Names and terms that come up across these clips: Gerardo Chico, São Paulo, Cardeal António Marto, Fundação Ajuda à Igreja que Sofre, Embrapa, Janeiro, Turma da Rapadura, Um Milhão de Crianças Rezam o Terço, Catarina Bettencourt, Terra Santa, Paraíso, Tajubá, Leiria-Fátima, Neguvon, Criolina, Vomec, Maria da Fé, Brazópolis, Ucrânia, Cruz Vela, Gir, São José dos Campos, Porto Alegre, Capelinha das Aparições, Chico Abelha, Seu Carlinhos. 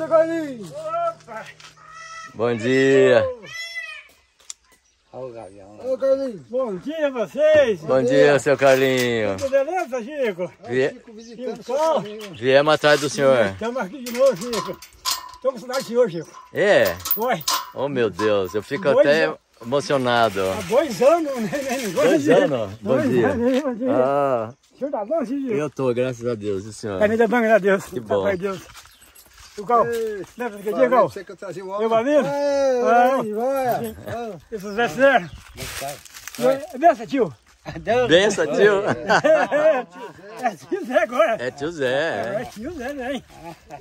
Seu Carlinhos! Opa! Bom dia! Ô Carlinhos! Bom dia a vocês! Bom dia, seu Carlinhos! Tudo beleza, Chico? Chico, viemos atrás do senhor. Estamos aqui de novo, Chico. Estou com saudade do senhor, Chico. É? Foi. Oh, meu Deus, eu fico até emocionado. Há 2 anos, né? 2 anos? Bom dia! Bom dia! Ah, o senhor tá bom, Chico? Eu tô, graças a Deus, e o senhor? Ainda bem, graças a Deus. Que bom. O Gal, lembra daquele dia, Gal? Você que eu trazia o meu amigo? Vai! Isso é sério? Bença, tio! Bença, tio! É tio Zé agora! É tio Zé! É tio Zé, né?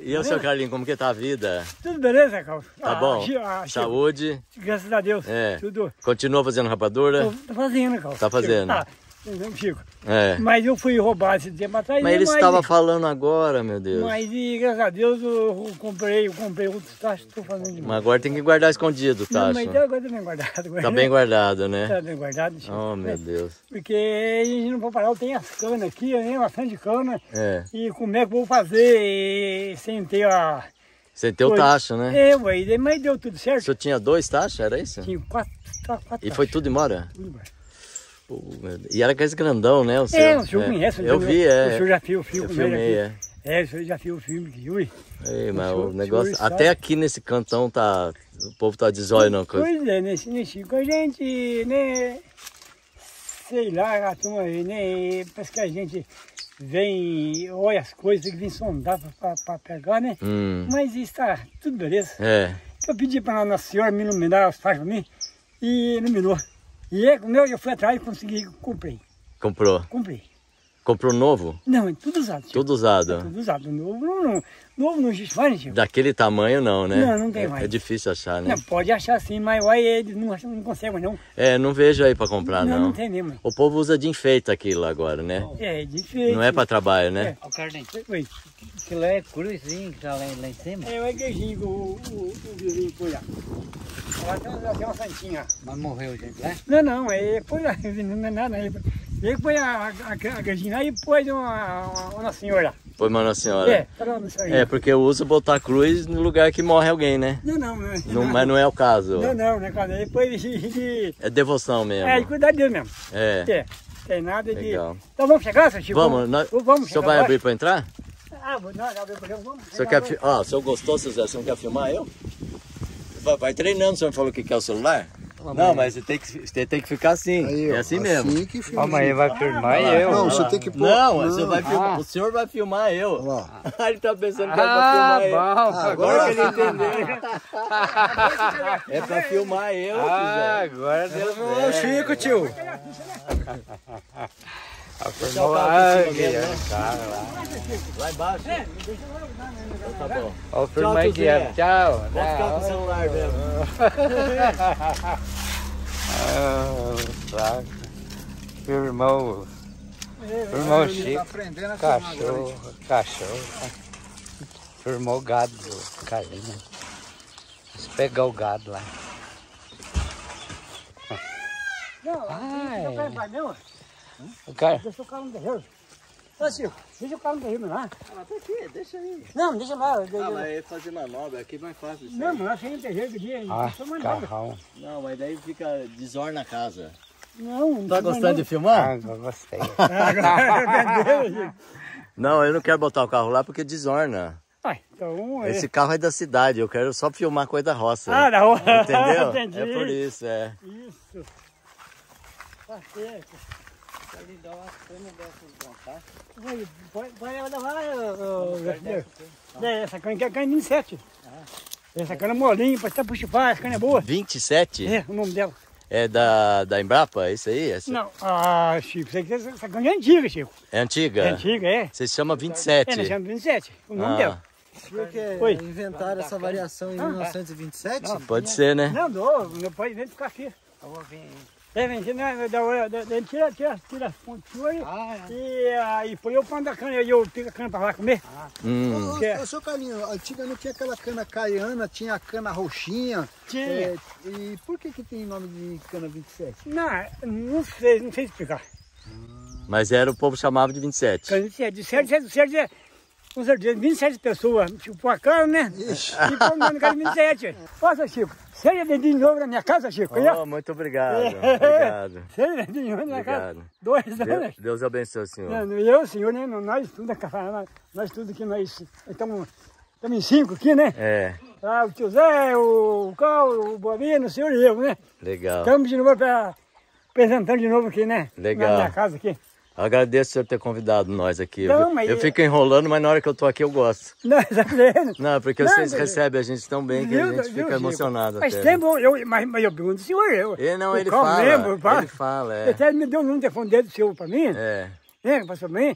E o seu Carlinhos, como que tá a vida? Tudo beleza, Gal? Tá bom? Saúde? Graças a Deus! Tudo! Continua fazendo rapadura? Tá fazendo, Gal! Tá fazendo! Chico. É. Mas eu fui roubado esse tempo atrás. Mas ele estava falando agora, meu Deus. Mas graças a Deus eu comprei outros tachos, estou fazendo demais. Mas agora tem que guardar escondido o tacho. Mas agora tá bem guardado. Tá bem guardado, né? Tá bem guardado, Chico. Oh, meu Deus. Porque a gente não pode parar, eu tenho as canas aqui, eu tenho bastante cana. É. E como é que eu vou fazer sem ter a... Sem ter o tacho, né? É, ué, mas deu tudo certo. O senhor tinha 2 tachos, era isso? Tinha 4 tachos. E foi tudo embora? Tudo embora. E era aquele grandão, né? O seu, o senhor conhece. Eu vi, O senhor já viu o filme. Eu filmei, o senhor já viu o filme que eu vi. Mas o negócio... Até aqui nesse cantão tá... O povo tá de zóio, não. Pois é, nesse com a gente, né? Sei lá, a turma aí, né? Parece que a gente vem, olha as coisas, que vem sondar pra pegar, né? Mas está tudo beleza. Eu pedi pra Nossa Senhora me iluminar as faixas pra mim e iluminou. E eu fui atrás e consegui, comprei. Comprou? Comprei. Comprou novo? Não, é tudo usado. Tipo. Tudo usado? É tudo usado. Novo não existe mais, tipo. Daquele tamanho não, né? Não, não tem mais. É difícil achar, né? Não, pode achar sim, mas aí eles não conseguem, não. Não vejo aí pra comprar, não. Não tem mesmo. O povo usa de enfeite aquilo agora, né? É, de enfeite. Não é pra trabalho, né? O Carlinhos, aquilo é cruzinho que tá lá em cima. É, o igrejinho, o vizinho por lá. Ela tem uma santinha. Mas morreu, gente, né? Não, é por lá, não é nada aí. Ele põe a igrejinha lá e põe uma Nossa Senhora. Põe uma Nossa Senhora. Porque eu uso botar a cruz no lugar que morre alguém, né? Não. Mas não é o caso. Não é o caso. Depois de... É devoção mesmo. É, de cuidar de Deus mesmo. Tem nada de... Legal. Então vamos chegar, seu Chico? Vamos. O senhor vai abrir para entrar? Não, abrir para eu. Vamos. O senhor gostou, seu Zé? O senhor quer filmar eu? Vai treinando, o senhor falou que quer o celular? Não, mas você tem que ficar assim. Aí, é assim mesmo. Amanhã vai filmar eu. Não, você tem que pôr. Não. Você vai filmar, o senhor vai filmar eu. Ele tá pensando que é pra filmar eu. Agora que ele entendeu. É pra filmar eu. Agora Deus não é o Chico, tio. A formiga, lá embaixo. É, não deixa eu levar, né? Tá bom. Ó, o formiga, tchau. Vou ficar com o celular mesmo. Meu irmão. Meu irmão Chico. Tá cachorro. Formou o gado, Carlinhos. Vamos pegar o gado lá. Não vai mais não. O cara... Deixa o carro no terreiro. Ô, Chico, deixa o carro no terreiro lá. Ah, tá aqui, deixa aí. Não, deixa lá. Ah, mas fazer manobra aqui é mais fácil. Isso não, mas eu achei no terreiro do dia. Ah, carrão. Não, mas daí fica desorna a casa. Não, tá gostando de filmar? Ah, gostei. Não, eu não quero botar o carro lá porque desorna. Ah, então é. Esse carro é da cidade, eu quero só filmar coisa da roça. Ah, da roça. Entendeu? Entendi. É por isso, é. Isso. Tá certo. Vai lhe dar uma cana dessas, montar. Vai levar, ó. Essa cana aqui é cana 27. Essa cana é molinha, pode até puxar, essa cana é boa. 27? É, o nome dela. É da Embrapa, é isso aí? Essa? Não, ah, Chico, essa cana é antiga, Chico. É antiga? É antiga, é. Você se chama 27? É, nós chamamos 27, o nome dela. Porque inventaram essa variação em 1927? Não, pode ser, né? Não, não pode nem ficar aqui. Eu vou vir aí. É, vem aqui, né? Tira as ponturas e põe o pano da cana e eu pego a cana pra lá comer. Ô, seu Carlinhos, antiga não tinha aquela cana caiana, tinha a cana roxinha. Tinha. É, e por que que tem nome de cana 27? Não sei explicar. Mas era o povo chamava de 27. Cana 27, de certo, com certeza, 27 pessoas, tipo a cana, né? Ixi. E pô, mano, cara, 27. Nossa, Chico. Seja bem-vindo de novo na minha casa, Chico. Oh, muito obrigado. Obrigado. Seja bem-vindo de novo na minha casa. Dois anos. Deus abençoe o senhor. Eu, senhor, né? Nós tudo, que nós estamos em 5 aqui, né? É. Ah, o tio Zé, o Carlos, o Bobinho, o senhor e eu, né? Legal. Estamos de novo apresentando de novo aqui, né? Legal. Na minha casa aqui. Agradeço o senhor ter convidado nós aqui. Não, mas... Eu fico enrolando, mas na hora que eu tô aqui eu gosto. Não, exatamente. Não, porque vocês recebem a gente tão bem que a gente fica emocionado. Mas tem bom, mas eu pergunto o senhor. Ele fala. Ele fala, é. Até ele me deu o número de telefone dele do senhor pra mim. É. Passou pra mim.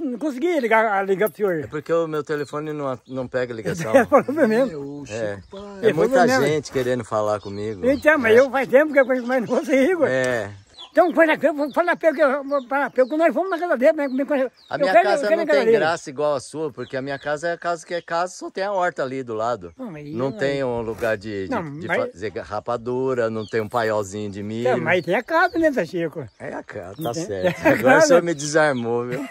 Não consegui ligar pro senhor. É porque o meu telefone não pega ligação. É muita gente querendo falar comigo. Então, mas eu faz tempo que eu conheço, mas não consigo. É. Então, quando nós vamos na casa dele, a minha casa não tem graça igual a sua, porque a minha casa é a casa que é casa, só tem a horta ali do lado. Não tem um lugar de fazer rapadura, não tem um paiolzinho de milho. Mas tem a casa, né, Chico? É a casa, tá certo. Agora o senhor me desarmou, viu?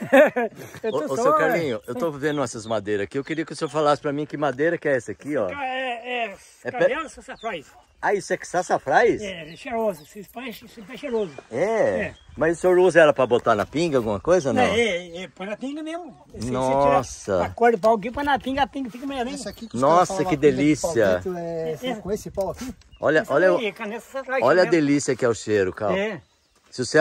Ô, seu Carlinhos, eu tô vendo essas madeiras aqui, eu queria que o senhor falasse pra mim que madeira que é essa aqui, ó. É canela ou sassafrás? Ah, isso é que sassafrás? É cheiroso, isso é cheiroso. É? Mas o senhor usa ela para botar na pinga, alguma coisa, não? É põe na pinga mesmo. Nossa! Acorda o pau aqui, põe na pinga, a pinga fica melhor ainda. Nossa, que delícia! Com esse pau aqui? Olha a delícia que é o cheiro, Carl. É. Se você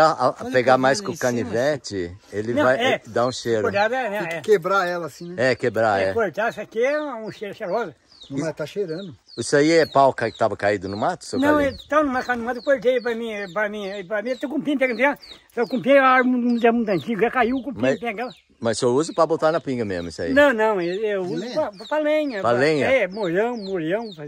pegar mais com o canivete, ele vai dar um cheiro. Tem que quebrar ela assim, né? É, quebrar, é. Cortar, isso aqui é um cheiro cheiroso. Mas tá cheirando. Isso aí é pau que estava caído no mato, seu Carlinhos? Não, ele estava no mato, eu cortei pra mim, tem cupim, pega, seu cupim é uma árvore muito antiga, já caiu o cupim, pega. Mas o senhor usa para botar na pinga mesmo, isso aí? Não, eu uso pra lenha. Pra lenha? É, molhão.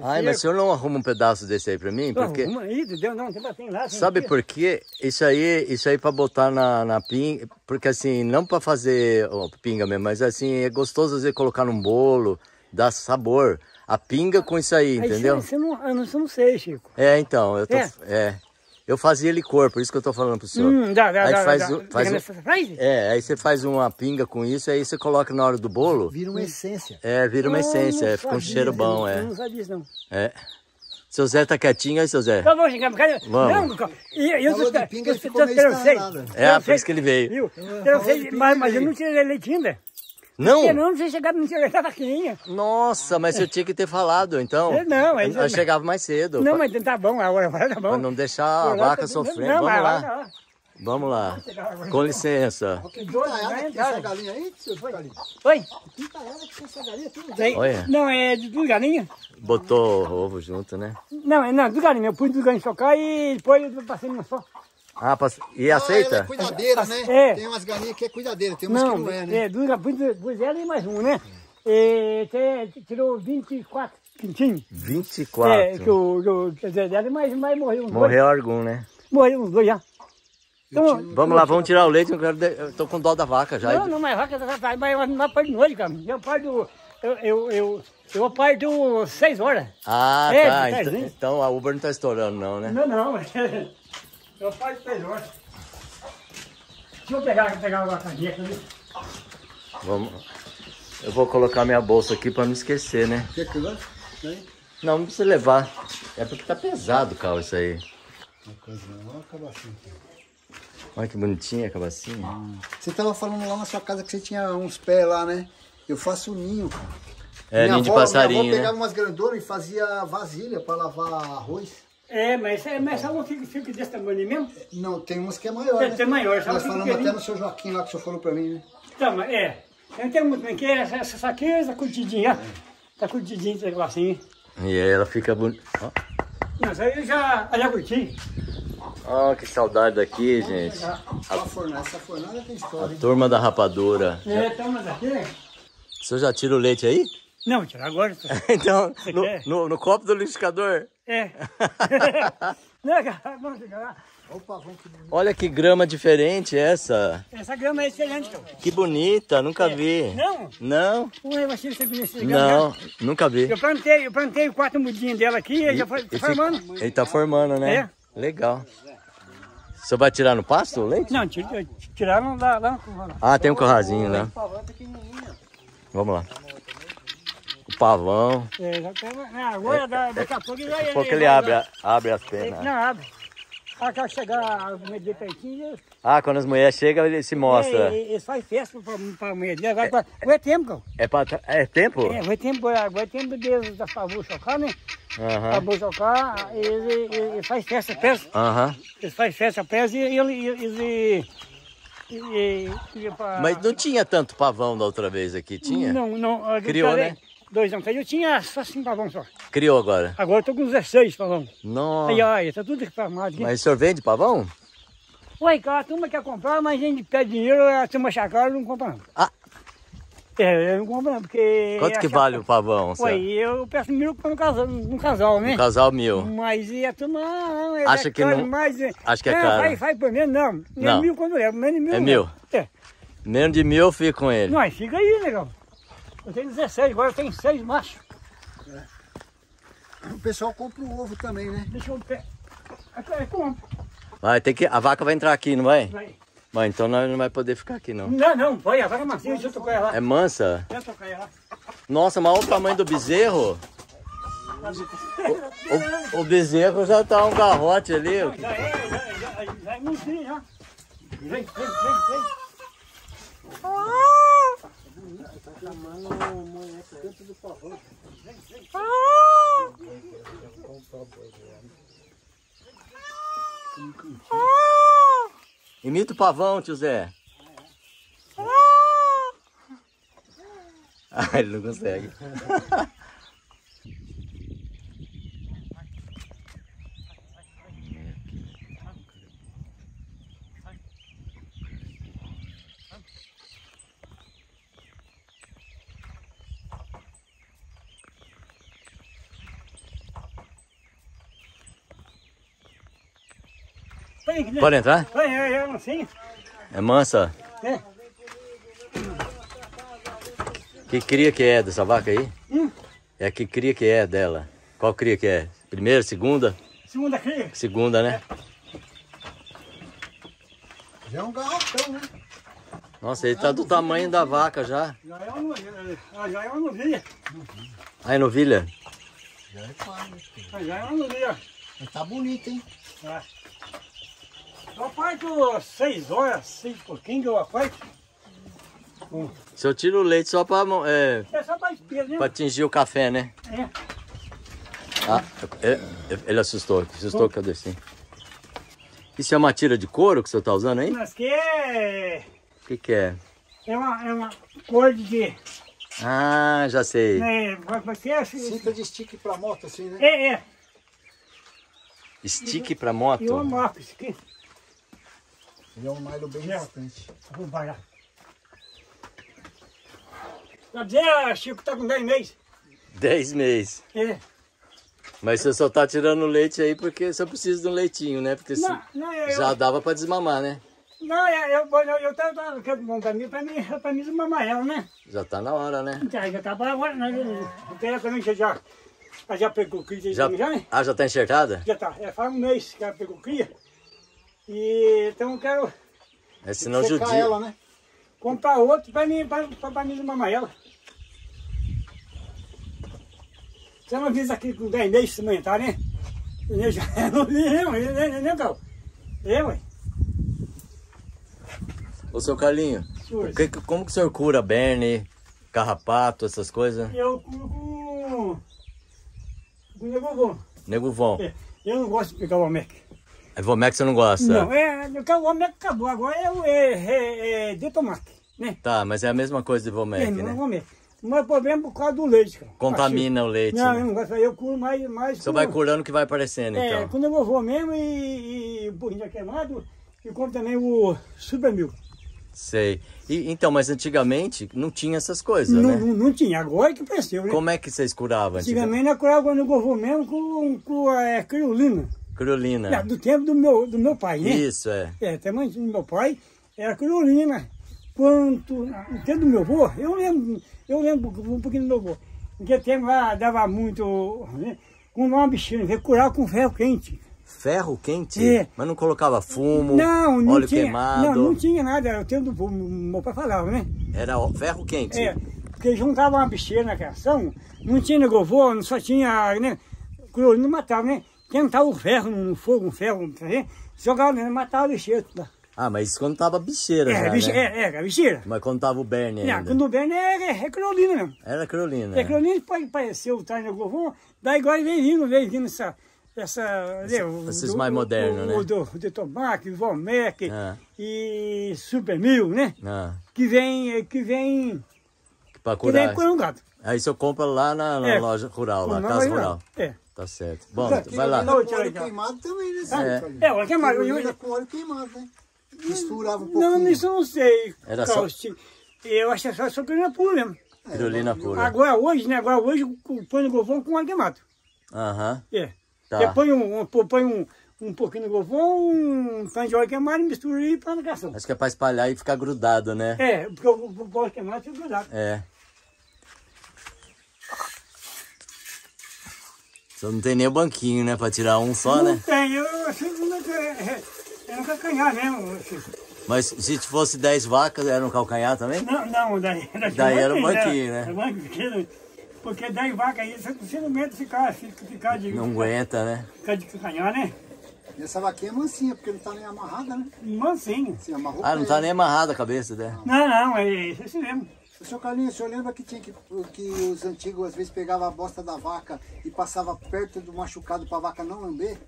Ai, mas o senhor não arruma um pedaço desse aí pra mim? Porque... Arruma aí, entendeu? Não, tem lá. Sabe por quê? Isso aí para botar na pinga, porque assim, não para fazer pinga mesmo, mas assim, é gostoso você colocar num bolo, dá sabor. A pinga com isso aí, entendeu? Isso eu não sei, Chico. É, então, eu fazia licor, por isso que eu tô falando pro senhor. Aí você faz uma pinga com isso, aí você coloca na hora do bolo. Vira uma essência. É, vira uma essência, fica um cheiro bom, é. Não sabia disso, não. É. Seu Zé tá quietinho aí, seu Zé. Então vamos chegar, vamos. Pinga ficou meio estarado. É, por isso que ele veio. Mas eu não tirei leite ainda. Não? Eu não tinha chegado, não tinha levado a quinha. Nossa, mas eu tinha que ter falado, então. Eu chegava mais cedo. Não, mas tá bom, agora tá bom. Pra não deixar a vaca sofrendo. Vamos lá. Com licença. Que pintarada que tem essa galinha aí, seu Carlinhos? Oi? Que pintarada que tem essa galinha? Olha. Não, é de duas galinhas. Botou ovo junto, né? Não, é de duas galinhas. Eu pus duas galinhas tocar e depois eu passei numa só. Ah, e aceita? Ela é cuidadeira, né? É. Tem umas galinhas que é cuidadeira, tem umas não, que não é, né? É, duas ela e mais um, né? É. Tirou 24 quintinhos. 24? É, que o Zé dela, mas morreu uns morreu dois. Algum, né? Morreu uns dois já. Então, vamos lá, vamos tirar o leite, eu tô com dó da vaca já. Não, não, mas a vaca já tá, mas não vai de noite, cara. Eu parto 6 horas. Ah, é, tá. Então a Uber não tá estourando não, né? Não, não. Eu parto 6 horas. Deixa eu pegar uma casinha aqui. Vamos. Eu vou colocar minha bolsa aqui pra não esquecer, né? Quer que eu leve? Não, não precisa levar. É porque tá pesado, Carl, isso aí. Uma coisa não, uma cabacinha aqui. Olha que bonitinha a cabacinha. Você tava falando lá na sua casa que você tinha uns pés lá, né? Eu faço ninho, cara. É, ninho de passarinho, minha avó pegava umas grandonas e fazia vasilha para lavar arroz. É, mas sabe o que fica desse tamanho mesmo? Não, tem umas que é maior, né? Tem maior. Nós falamos até no seu Joaquim lá que o senhor falou para mim, né? Então, é. Eu tenho muito bem que essa aqui é curtidinha. Tá curtidinha esse negocinho. E ela fica bonita. Nossa, eu já curti. Ah, que saudade daqui, gente. Essa fornada tem história. A turma da rapadura. É, turma daqui. O senhor já tira o leite aí? Não, vou tirar agora. Então, no copo do liquidificador? É. Olha que grama diferente essa. Essa grama é excelente. Que bonita, nunca vi. Não? Não. Não, nunca vi. Eu plantei 4 mudinhos dela aqui e já foi formando. Ele tá formando, né? É. Legal. O senhor vai tirar no pasto o leite? Não, tiraram lá. Ah, tem um currazinho lá. Vamos lá. Pavão. É, já tem, agora daqui a pouco já é. Porque ele abre as penas. Não, abre. Quando chegar a mulher de pertinho. Ah, quando as mulheres chegam, ele se mostra. Ele faz festa pra mulher dele. Agora é tempo, cara. É tempo? É tempo, agora é tempo deles da favor chocar, né? Aham. Favor chocar, ele faz festa, pesa. Aham. Ele faz festa, pesa e ele. Mas não tinha tanto pavão da outra vez aqui, tinha? Não, não. Criou, né? 2 anos atrás eu tinha só 5 pavão só. Criou agora? Agora eu tô com 16 pavão. Nossa. Aí, olha, tá tudo reformado aqui. Mas o senhor vende pavão? Ué, cara, a turma quer comprar, mas a gente pede dinheiro, a turma chácara não compra não. Ah. É, eu não compro não, porque... Quanto que vale o pavão, senhor? Ué, eu peço 1000 para um casal, né? Um casal 1000. Mas e a turma... Acha que não... Acho que é caro. Vai por menos, não. Não. É 1000 quando é, menos de 1000. É 1000? É. Menos de 1000 eu fico com ele. Não, fica aí, legal. Eu tenho 16, agora eu tenho 6 machos. É. O pessoal compra o ovo também, né? Deixa eu pé. Vai, tem que. A vaca vai entrar aqui, não vai? Vai. Mas então nós não vai poder ficar aqui, não. Não, não, vai. A vaca é mansinha, deixa eu tocar ela lá. É mansa? Deixa eu tocar ela lá. Nossa, mas olha o tamanho do bezerro. O bezerro já tá um garrote ali. Não, já é mansinha, já. Vem. Imita o pavão, tio Zé. Ah, ele não consegue. Pode entrar? É mansinha. É mansa? É. Que cria que é dessa vaca aí? É que cria que é dela. Qual cria que é? Primeira, segunda? Segunda cria. Segunda, né? Já é um garrafão, né? Nossa, ele tá do tamanho da vaca já. Já é uma novilha. Ah, é novilha? Já é quase. Já é uma novilha. Tá bonito, hein? Tá. Eu parto 6 horas, 6 e pouquinho, eu acordo. Se eu tiro o leite só para... É só para espelho, né? Para atingir o café, né? É. Ah, ele assustou que eu desci. Isso é uma tira de couro que o senhor tá usando aí? Mas que é... O que é? É uma cor de... Ah, já sei. É, cinta de estique para moto, assim, né? É. Estique para moto? E uma moto, isso aqui. Ele é um malho bem distante. Vamos parar. Quer dizer, Chico, tá com 10 meses. 10 meses? É. Mas você só tá tirando leite aí porque você precisa de um leitinho, né? Porque já dava pra desmamar, né? Não, eu tava bom pra mim desmamar ela, né? Já tá na hora, né? Já tá pra hora, né? Porque ela também já pegou cria. Ah, já tá enxertada? Já tá. Faz um mês que ela pegou cria. E então eu quero secar ela, né? Comprar outro pra mim desmamar ela. Você não avisa aqui com 10 meses se aumentar, né? Eu já não vi, né, Gal? É, ué. Ô, seu Carlinho, como que o senhor cura berne, carrapato, essas coisas? Eu curo com neguvon. Neguvon. É, eu não gosto de pegar o Omec. É Vomec que você não gosta? Não, o Omec acabou, agora é de tomate, né? Tá, mas é a mesma coisa de Vomec, né? Não, Vomec. Mas o problema é por causa do leite, cara. Contamina o leite. Não, eu não gosto. Eu curo mais. Você vai curando o que vai aparecendo, então. É, quando eu vou mesmo e o burrinho já queimado, e compro também o Super Mil. Sei. E, então, mas antigamente não tinha essas coisas, não, né? Não tinha. Agora é que apareceu, né? Como é que vocês curavam antigamente? Eu curava quando eu vou mesmo com criolina. Criolina. É, do tempo do meu pai, né? Isso, é. É, até mais do meu pai era criolina. Quanto, até do meu avô, eu lembro um pouquinho do meu avô, porque tempo lá dava muito, né, com uma bichinha, curar com ferro quente. Ferro quente? É. Mas não colocava fumo, óleo queimado? Não tinha nada, era o tempo do meu pai falava, né? Era ferro quente? É, porque juntava uma bichinha na criação, não tinha negrovô, só tinha, né, não matava, né? Tentava o ferro no fogo, um ferro, né? Jogava, né, matava o bicheiro, tá? Ah, mas isso quando tava bicheira já, né? Era bicheira. Mas quando tava o berne ainda? Não, quando o berne era criolina mesmo. Era criolina. É criolina, pode parecer o Tajubá, daí agora vem vindo esses mais modernos, né? O de tomate, o Vomec e Super Mil, né? Ah. Que vem... Pra curar. Que vem curar um gato. Aí você compra lá na loja rural, na casa rural. É. Tá certo. Bom, vai lá. Com óleo queimado também, né? É, óleo queimado. Com óleo queimado, né? Misturava um pouco. Não, isso eu não sei. Era só... Eu acho que só criolina pura mesmo. Criolina pura. Agora hoje, né? Agora hoje põe no govão com óleo queimado. Aham. É. Você põe um pouquinho no govão, um tanto de óleo queimado e mistura e põe na cação. Acho que é pra espalhar e ficar grudado, né? É, porque o óleo queimado fica grudado. É. Só não tem nem o banquinho, né? Pra tirar um só, né? Não tem, é no calcanhar mesmo, Chico. Mas se fosse 10 vacas, era no calcanhar também? Não, daí era o banquinho, né? Era o banquinho, porque 10 vacas aí, você não aguenta ficar de... Não aguenta, né? Ficar de calcanhar, né? E essa vaquinha é mansinha, porque não tá nem amarrada, né? Mansinha. Você amarrou não tá nem amarrada a cabeça dela. Não, é isso mesmo. Seu Carlinhos, o senhor lembra que tinha que os antigos às vezes pegavam a bosta da vaca e passava perto do machucado para a vaca não lamber?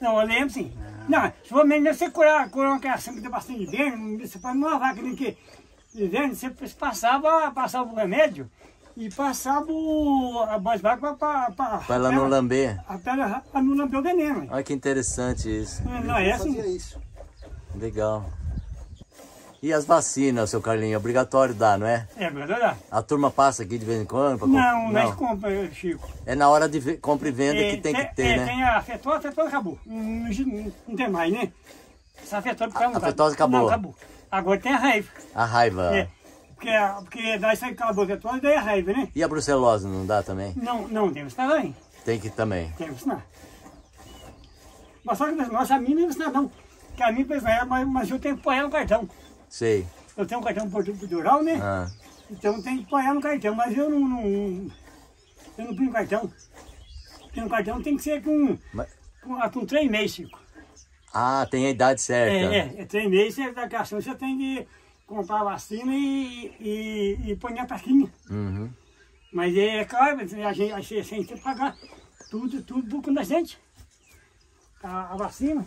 Não, eu lembro sim. Ah. Não, se você curar uma criação que tem bastante verme, você faz uma vaca de verme, você passava o remédio e passava as vacas para ela não lamber. Para não lamber o veneno. Olha que interessante isso. Não é assim? Fazia isso. Legal. E as vacinas, seu Carlinho, obrigatório dar, não é? É, obrigatório dar. A turma passa aqui de vez em quando? Não, nós compra, Chico. É na hora de compra e venda que tem que ter, né? Tem a afetosa, acabou. Não tem mais, né? Essa afetosa acabou. Não, acabou. Agora tem a raiva. A raiva. É, porque daí sai aquela afetosa e daí a raiva, né? E a brucelose não dá também? Não tem isso também. Tem que também? Tem que ensinar. Mas só que a minha não ensinar não. Porque a minha, mas eu tenho que pôr ela no cartão. Sei. Eu tenho um cartão portugural, né? Ah. Então tem que pagar no cartão, mas eu não ponho cartão. Porque no cartão tem que ser com 3 meses, Chico. Ah, tem a idade certa. É 3 meses, é da cação, você tem que comprar a vacina e pôr na taquinha. Uhum. Mas é claro, a gente tem que pagar tudo com a gente. A vacina.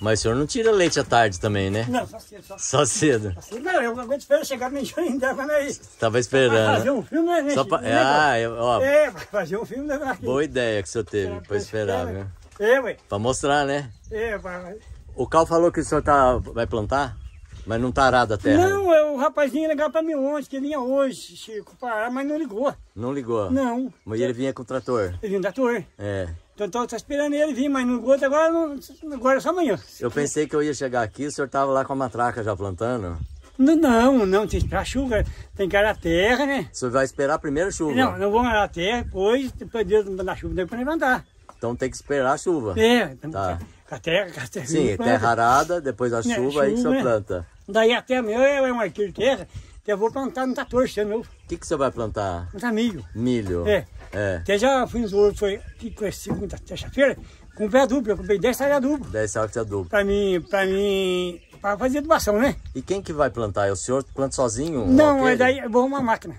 Mas o senhor não tira leite à tarde também, né? Não, só cedo. Só cedo não, eu aguento esperar chegar no engenho ainda, quando é isso. Tava esperando. Pra fazer um filme, né, gente? Só pra... ó. É, pra fazer um filme, né? Aqui. Boa ideia que o senhor teve, pra esperar, né? É, ué. Pra mostrar, né? É, vai. O Cal falou que o senhor vai plantar, mas não tá arado a terra. Não, né? O rapazinho ligava pra mim ontem, que ele vinha hoje, Chico, parar, mas não ligou. Não ligou? Não. Mas ele vinha com o trator? Ele vinha com o trator. É. Então eu tô esperando ele vir, mas não gosto agora, agora é só amanhã. Eu pensei que eu ia chegar aqui, o senhor tava lá com a matraca já plantando. Não, tem que esperar a chuva, tem que arar a terra, né? O senhor vai esperar a primeira chuva? Não vou arar a terra, depois Deus não dá chuva, depois levantar. Então tem que esperar a chuva? É, tá. Com a terra. Sim, terra arada, depois a chuva, aí que o senhor planta. Daí até amanhã é um arquivo de terra, que eu vou plantar no 14, meu. O que que você vai plantar? Plantar milho. Milho? É. É. Até já fui nos outros, foi segunda, terça-feira, comprei a dupla, eu comprei 10 sacos de adubo. 10 sacos de adubo. Pra fazer adubação, né? E quem que vai plantar? O senhor planta sozinho? Não, mas daí eu vou arrumar uma máquina,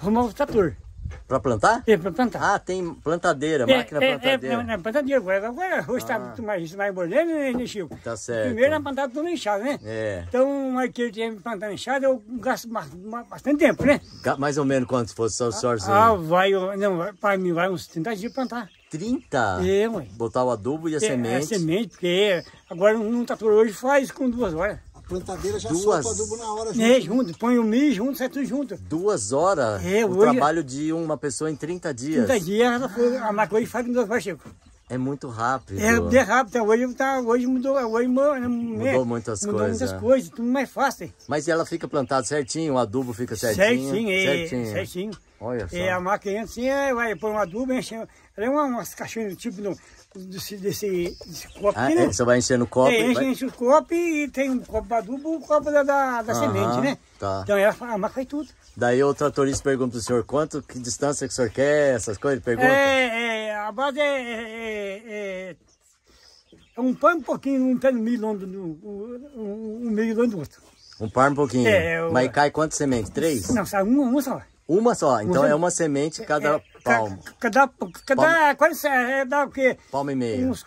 arrumar um trator. Pra plantar? É, pra plantar. Ah, tem plantadeira, máquina plantadeira. É, plantadeira, agora hoje tá muito mais embolhando, né, Chico? Tá certo. Primeiro era plantado tudo na enxada, né? É. Então, aquele que me plantando enxada, eu gasto bastante tempo, né? Mais ou menos quanto fosse só o senhorzinho? Pra mim vai uns 30 dias plantar. 30? É, mãe. Botar o adubo e a semente. A semente, porque agora um trator hoje faz com 2 horas. Plantadeira já solta o adubo na hora, junto. É, junto. Põe o milho junto, sai tudo junto. 2 horas? É, o trabalho de uma pessoa em 30 dias. 30 dias, a máquina hoje faz em 2 horas, Chico. É muito rápido. É rápido. Hoje mudou muitas coisas, tudo mais fácil. Mas ela fica plantada certinho, o adubo fica certinho? Certinho. Olha só. A máquina assim, vai pôr um adubo, enche. Ela é umas caixinhas do tipo... desse copo aqui, né? Você vai encher no copo? Enche o copo e tem um copo de adubo e um copo da semente, né? Tá. Então a máquina faz tudo. Daí o tratorista pergunta pro senhor, que distância que o senhor quer, essas coisas? Pergunta? A base é um par um pouquinho, um pé no meio do outro. Um par um pouquinho? Mas cai quantas sementes? 3? Não, sai uma só. Uma só? Então é uma semente cada... palmo. Dá o quê? Palmo e meio. Uns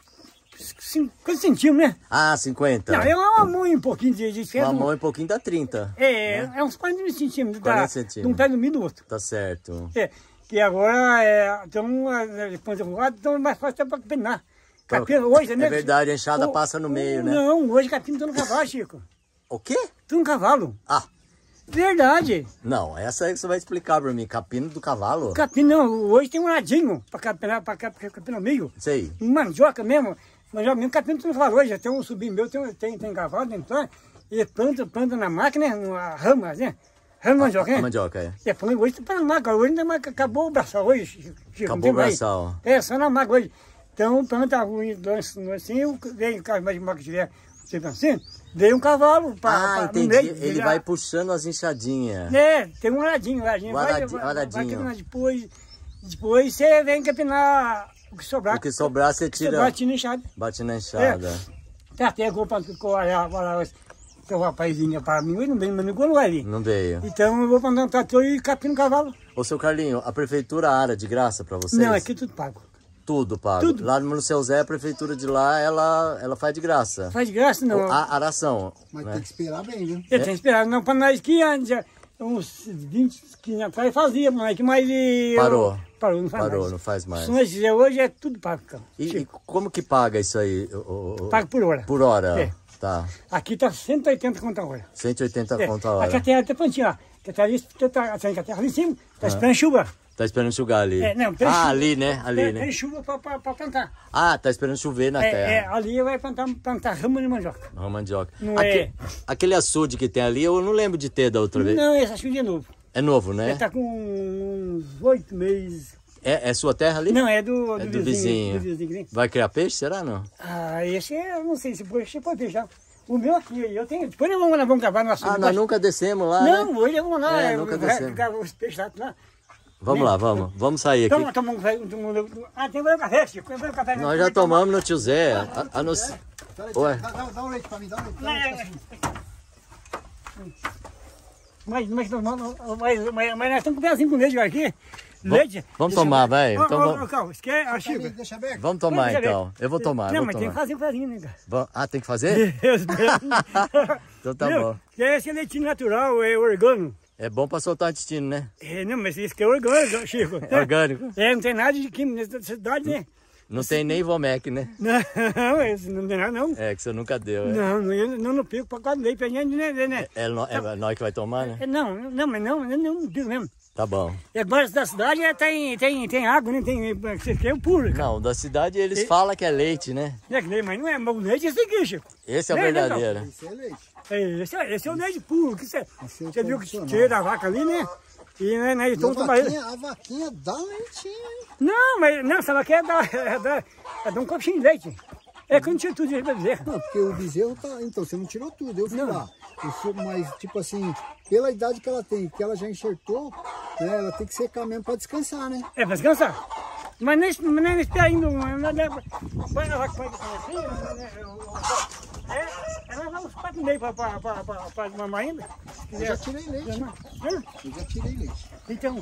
50 centímetros, né? Ah, 50. Não, é uma mão e um pouquinho de diferença. Uma mão e um pouquinho dá 30. É uns 40 centímetros. 40 centímetros. De um pé no meio do outro. Tá certo. Que agora, depois então mais fácil para penar. Capim hoje, né? É verdade, a enxada passa no meio, né? Não, hoje capim tá no cavalo, Chico. O quê? Tá no cavalo. Ah. Verdade. Não, essa aí que você vai explicar pra mim, capim do cavalo? Capim não, hoje tem um ladinho pra capinar, no meio. Sei. Mandioca mesmo, capim do cavalo hoje, até um sobrinho meu tem cavalo dentro, e planta na máquina, na rama, né? Rama mandioca, né? Mandioca, é. Hoje tá na máquina, hoje ainda acabou o braçal hoje, Chico. Acabou o braçal. Só na máquina hoje. Então planta ruim, assim, vem o carro mais de máquina direto, você tá assim? Veio um cavalo para no meio. Ele vai puxando as enxadinhas. Tem um aradinho. Vai depois você vem capinar o que sobrar. O que sobrar você tira. Bate na enxada. Tá até o rapazinho para mim, não veio, mas não vai ali. Não veio. Então eu vou mandar um trator e capino o cavalo. Ô, seu Carlinho, a prefeitura ara de graça para vocês? Não, aqui tudo pago. Tudo pago. Tudo. Lá no Seu Zé, a prefeitura de lá, ela faz de graça. Faz de graça, não. A aração. Mas tem que esperar bem, viu? Tem que esperar. Não, para nós que antes, uns 20, 15 anos atrás, fazia, mas... Parou, não faz mais. Se nós fizer hoje, é tudo pago. E como que paga isso aí? Paga por hora. Por hora? Tá. Aqui tá 180 conto a hora. 180 conto a hora. Aqui a terra até plantinha, ó. A terra ali em cima, tá esperando chuva. Tá esperando enxugar ali. Ali, né? Tem chuva pra plantar. Ah, tá esperando chover na terra. Ali vai plantar rama de mandioca. Aquele açude que tem ali, eu não lembro de ter da outra vez. Não, esse açude é novo. É novo, né? Ele tá com uns 8 meses. É sua terra ali? Não, é do vizinho. Vai criar peixe, será não? Ah, esse eu não sei, se pode deixar. O meu aqui, eu tenho. Depois nós vamos gravar no açude. Ah, nós nunca descemos lá, né? Não, hoje vamos lá. Nunca descemos. Gravar os peixes lá. Vamos lá, vamos sair aqui. Tem que café, Chico. Nós já tomamos no tio Zé. Dá um leite pra mim, Mas nós estamos com o pezinho com leite aqui. Leite? Vamos tomar, vai. Vamos tomar então. Eu vou tomar. Não, mas tem que fazer farinha, né, cara? Ah, tem que fazer? Então tá bom. Esse é leitinho natural, é orgânico. É bom para soltar o intestino, né? É, não, mas isso que é orgânico, Chico. É orgânico? É, não tem nada de química nessa cidade, né? Não tem nem Vomec, né? Não, esse não tem nada, não. É, que você nunca deu, né? Não pico para quase leite, pra gente, né? É nós que vai tomar, né? Não, mas não pico mesmo. Tá bom. E agora da cidade tem água, né? Tem puro. Não, da cidade eles falam que é leite, né? É que leite, mas não é. Mas o leite é esse aqui, Chico. Esse é o verdadeiro. Esse é leite. Esse é o leite puro. Você viu que tirei da vaca ali, né? E, né, a vaquinha dá leitinho, hein? Não, mas não, essa vaquinha dá um copinho de leite. É que eu não tiro tudo do bezerro. Não, porque o bezerro tá... Então, você não tirou tudo, eu fui lá. Mas, tipo assim, pela idade que ela tem, que ela já enxertou, né, ela tem que secar mesmo para descansar, né? É, para descansar. Mas nem espera ainda... Ela vai uns 4,5 para mamar ainda. Eu já tirei leite. Eu já tirei leite. Então,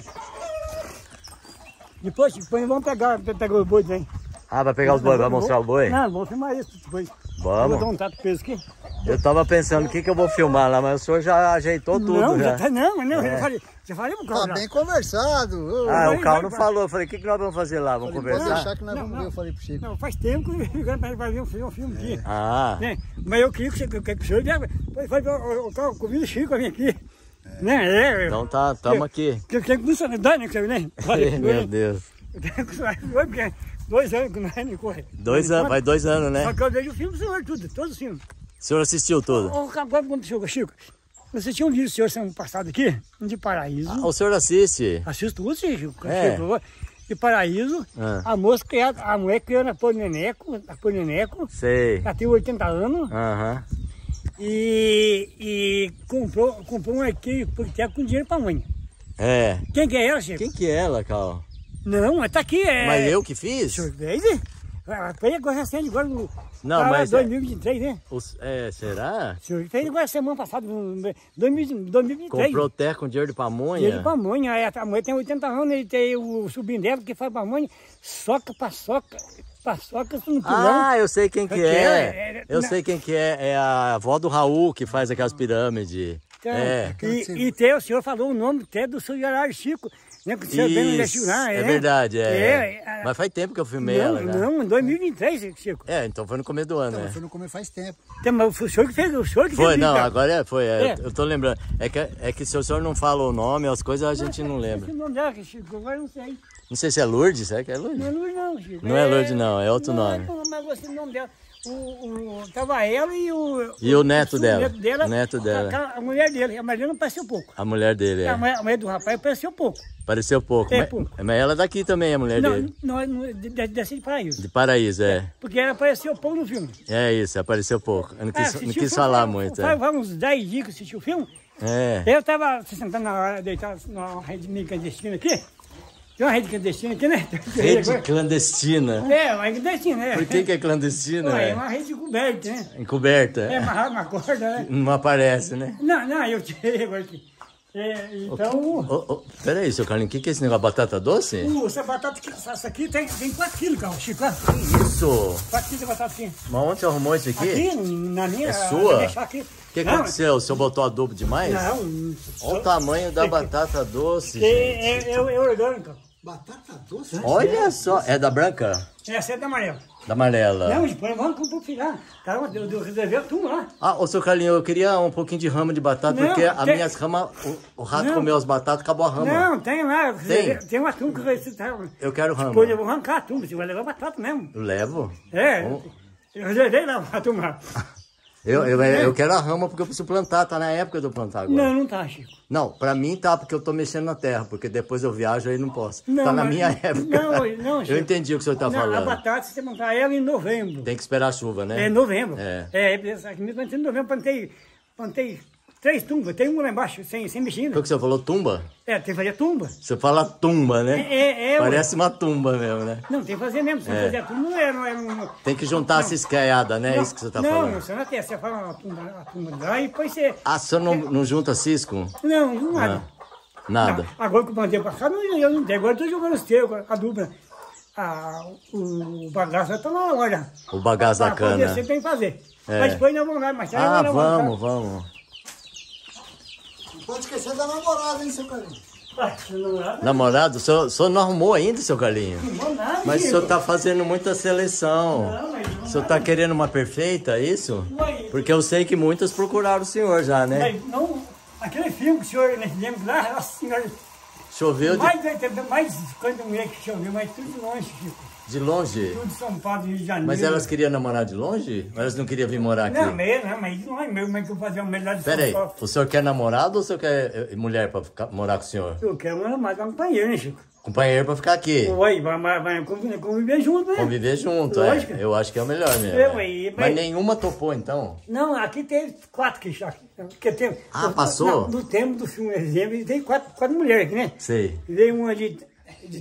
depois vamos pegar os bois, hein? Ah, vai pegar os bois, vai mostrar o boi? Não, vou filmar isso depois. Vamos. Vou dar um tato de peso aqui. Eu tava pensando o que eu vou filmar lá, mas o senhor já ajeitou tudo. Não, já tá, não, é. já falei pro Carlos. Tá bem conversado. Ah, o Carlos não falou, eu falei, o que nós vamos fazer lá? Vamos conversar? Achar que nós vamos ver, eu falei pro Chico. Não, faz tempo que vai ver um filme aqui. Ah. Né? Mas eu queria que o senhor falei, comigo o Chico, eu vim aqui. É. Né? Então tá, tamo aqui. Que funcionalidade, né? Meu Deus. 2 anos que nós não corremos. 2 anos, vai 2 anos, né? Só que eu vejo o filme do senhor, tudo, todos os filmes. O senhor assistiu tudo? Agora, quando chegou, Chico, você tinha um vídeo do senhor semana passada aqui, de Paraíso. Ah, o senhor assiste? Assisto tudo, sim, Chico. É. De Paraíso, a moça criada, a mulher criando a Pô Neneco. Sei. Ela tem 80 anos. Aham. E comprou um arquivo politeco com dinheiro pra mãe. É. Quem que é ela, Chico? Quem que é ela, Cal? Não, mas tá aqui, é... Mas eu que fiz? O senhor fez, né? Foi agora recente, agora no... Não, mas... 2023, né? É, será? O senhor fez agora semana passada, 2023. Comprou terra com dinheiro de pamonha? Dinheiro de pamonha, a mulher tem 80 anos, ele tem o sobrinho dela que faz pamonha, paçoca, isso não tem não. Ah, eu sei quem que é. Eu sei quem que é, é a avó do Raul que faz aquelas pirâmides. É. E tem, o senhor falou o nome até do seu Gerardo Chico. Isso, é verdade, é. Mas faz tempo que eu filmei ela. Não, em 2023, Chico. É, então foi no começo do ano, né? Foi no começo faz tempo. Mas o senhor que fez, o senhor que fez. Foi, não, agora foi, eu tô lembrando. É que se o senhor não fala o nome, as coisas a gente não lembra. Não dá, Chico, agora não sei. Não sei se é Lourdes, será que é Lourdes? Não é Lourdes não, Chico. Não é Lourdes não, é outro nome. Mas você não deu. Tava ela e o neto dela. A mulher dele, a Mariana apareceu pouco. A mulher dele, é. A mulher do rapaz apareceu pouco. Apareceu pouco. É, pouco. Mas ela daqui também, a mulher dele. Não, dessa de Paraíso. De Paraíso, é. Porque ela apareceu pouco no filme. É isso, apareceu pouco. Eu não quis falar muito. Faz uns 10 dias que assistiu o filme. É. Eu tava sentando na hora, deitado numa rede meio clandestina aqui. Tem uma rede clandestina aqui, né? Rede clandestina? É, uma rede clandestina, né? Por que é clandestina? Ué, é uma rede encoberta, né? Encoberta? É, amarrada uma corda, né? Não aparece, né? Não, eu tirei agora aqui. É, então... Peraí, seu Carlinhos, o que é esse negócio? Batata doce? Essa batata aqui, essa aqui tem 4 quilos, cara, Chico. Isso! 4 quilos de batata aqui. Mas onde você arrumou isso aqui? Aqui, na minha... É sua? O que aconteceu? O senhor botou adubo demais? Não. Olha o tamanho da batata doce, gente. É orgânica. Batata doce? Olha só, é da branca? Essa é da amarela. Da amarela. Não, depois vamos compartilhar. Caramba, eu reservei tudo lá. Ah, ô seu Carlinhos, eu queria um pouquinho de rama de batata, porque as minhas ramas, o rato comeu as batatas, acabou a rama. Não, tem lá. Tem uma tumba que vai citar. Eu quero rama. Depois eu vou arrancar a tumba, você vai levar batata mesmo. Eu levo? É, eu reservei lá a tumba. Eu quero a rama porque eu preciso plantar, tá na época de eu plantar agora. Não tá, Chico. Não, pra mim tá, porque eu tô mexendo na terra, porque depois eu viajo aí não posso. Não, tá na minha época. Não, Chico. Eu entendi o que o senhor tá falando. A batata, se você plantar ela em novembro. Tem que esperar a chuva, né? É, novembro. Em novembro plantei 3 tumbas, tem uma lá embaixo, sem mexer. Foi o que você falou, tumba? É, tem que fazer tumba. Você fala tumba, né? Parece uma tumba mesmo, né? Não, tem que fazer mesmo, se não fazer tumba não é. Tem que juntar essas caiadas, né? É isso que você tá falando. Não, você fala uma tumba lá e depois você... Ah, você não junta cisco? Não, nada. Nada. Não. Agora que eu mandei pra cá, eu não tenho. Agora eu tô jogando os teus, a dupla. O bagaço já tá na hora. O bagaço da cana. Podia ser bem fazer. É. Mas depois não vamos lá, mas tá na hora. Vamos. Não pode esquecer da namorada, hein, seu Carlinhos? Namorado? O senhor não arrumou ainda, seu Carlinhos? Não arrumou nada, mas o senhor tá fazendo muita seleção. Não, mas não. O senhor tá querendo uma perfeita, é isso? Ué, porque eu sei que muitas procuraram o senhor já, né? Não, aquele filme que o senhor lembra lá, a senhora... Choveu de... Mais quando mulher que choveu, mas tudo de longe, Chico. De longe? Tudo de São Paulo, Rio de Janeiro. Mas elas queriam namorar de longe? Ou elas não queriam vir morar aqui? Não, não, mas isso não é meu, como é que eu vou fazer uma melhor de São Paulo? Peraí, o senhor quer namorado ou o senhor quer mulher pra ficar, morar com o senhor? Eu quero mais um companheiro, né, Chico? Companheiro pra ficar aqui? Oi, vai conviver junto, né? Conviver junto, lógico. É. Eu acho que é o melhor mesmo. Mas nenhuma topou, então? Não, aqui teve 4 que já... passou? No tempo do filme, exemplo, tem 4 mulheres aqui, né? Sei. Veio uma de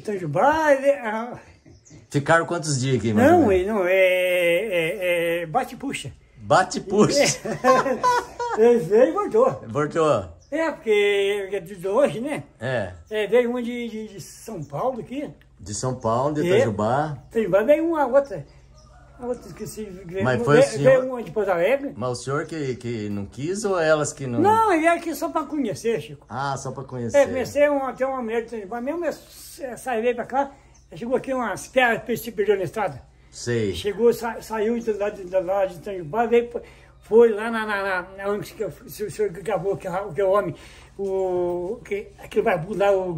Tajubá, Ficaram quantos dias aqui, mais ou menos? Bate-puxa. Bate-puxa. Veio e voltou. Voltou. É, porque é de hoje, né? É. Veio uma de São Paulo aqui. De São Paulo, de Tajubá. Tajubá veio uma outra. A outra esqueci. Mas foi o senhor... Veio uma de Porto Alegre. Mas o senhor que não quis ou elas que não... Não, ele era aqui só para conhecer, Chico. Ah, só para conhecer. É, comecei até uma mulher de Tajubá mesmo, saiu para cá. Chegou aqui umas pernas para esse perdeu na estrada. Sei. Chegou, saiu de lá de Tajubá, foi lá na onde o senhor gravou, que é o homem, aquele barbudo lá, o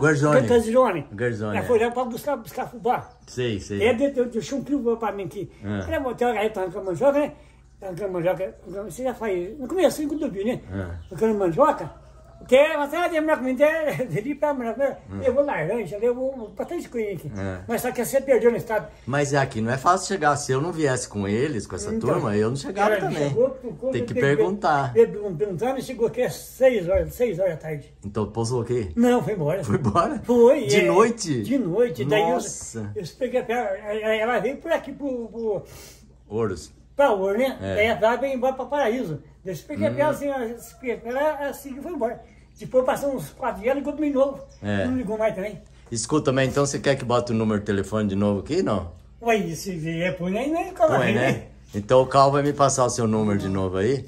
Garzone. Garzone. Foi lá para buscar fubá. Sei. Deixou um pio para mim aqui. Ele botou a gaita com a mandioca, né? Com a mandioca, você já faz. No começo, assim, quando eu vi, né? Com a mandioca. Porque até de minha comida dele para mulher, eu vou laranja, eu vou bastante coisa aqui. Mas só que você perdeu no estado. Mas aqui não é fácil chegar. Se eu não viesse com eles, com essa turma, eu não chegava também. Tem que perguntar. Perguntando, chegou aqui às 6 horas da tarde. Então pousou aqui? Não, foi embora. Foi embora? Foi. De noite? De noite. Nossa. Daí eu peguei a perna, ela veio por aqui pro Ouros. Pra Ouro, né? Daí ela veio embora para Paraíso. Daí eu peguei a perna assim, ela seguiu e foi embora. Depois passou uns 4 anos e encontrei de novo. Não ligou mais também. Escuta, mas então você quer que bota o número de telefone de novo aqui, não? Ué, isso é põe aí, né? Põe, né? Então o Cal vai me passar o seu número de novo aí.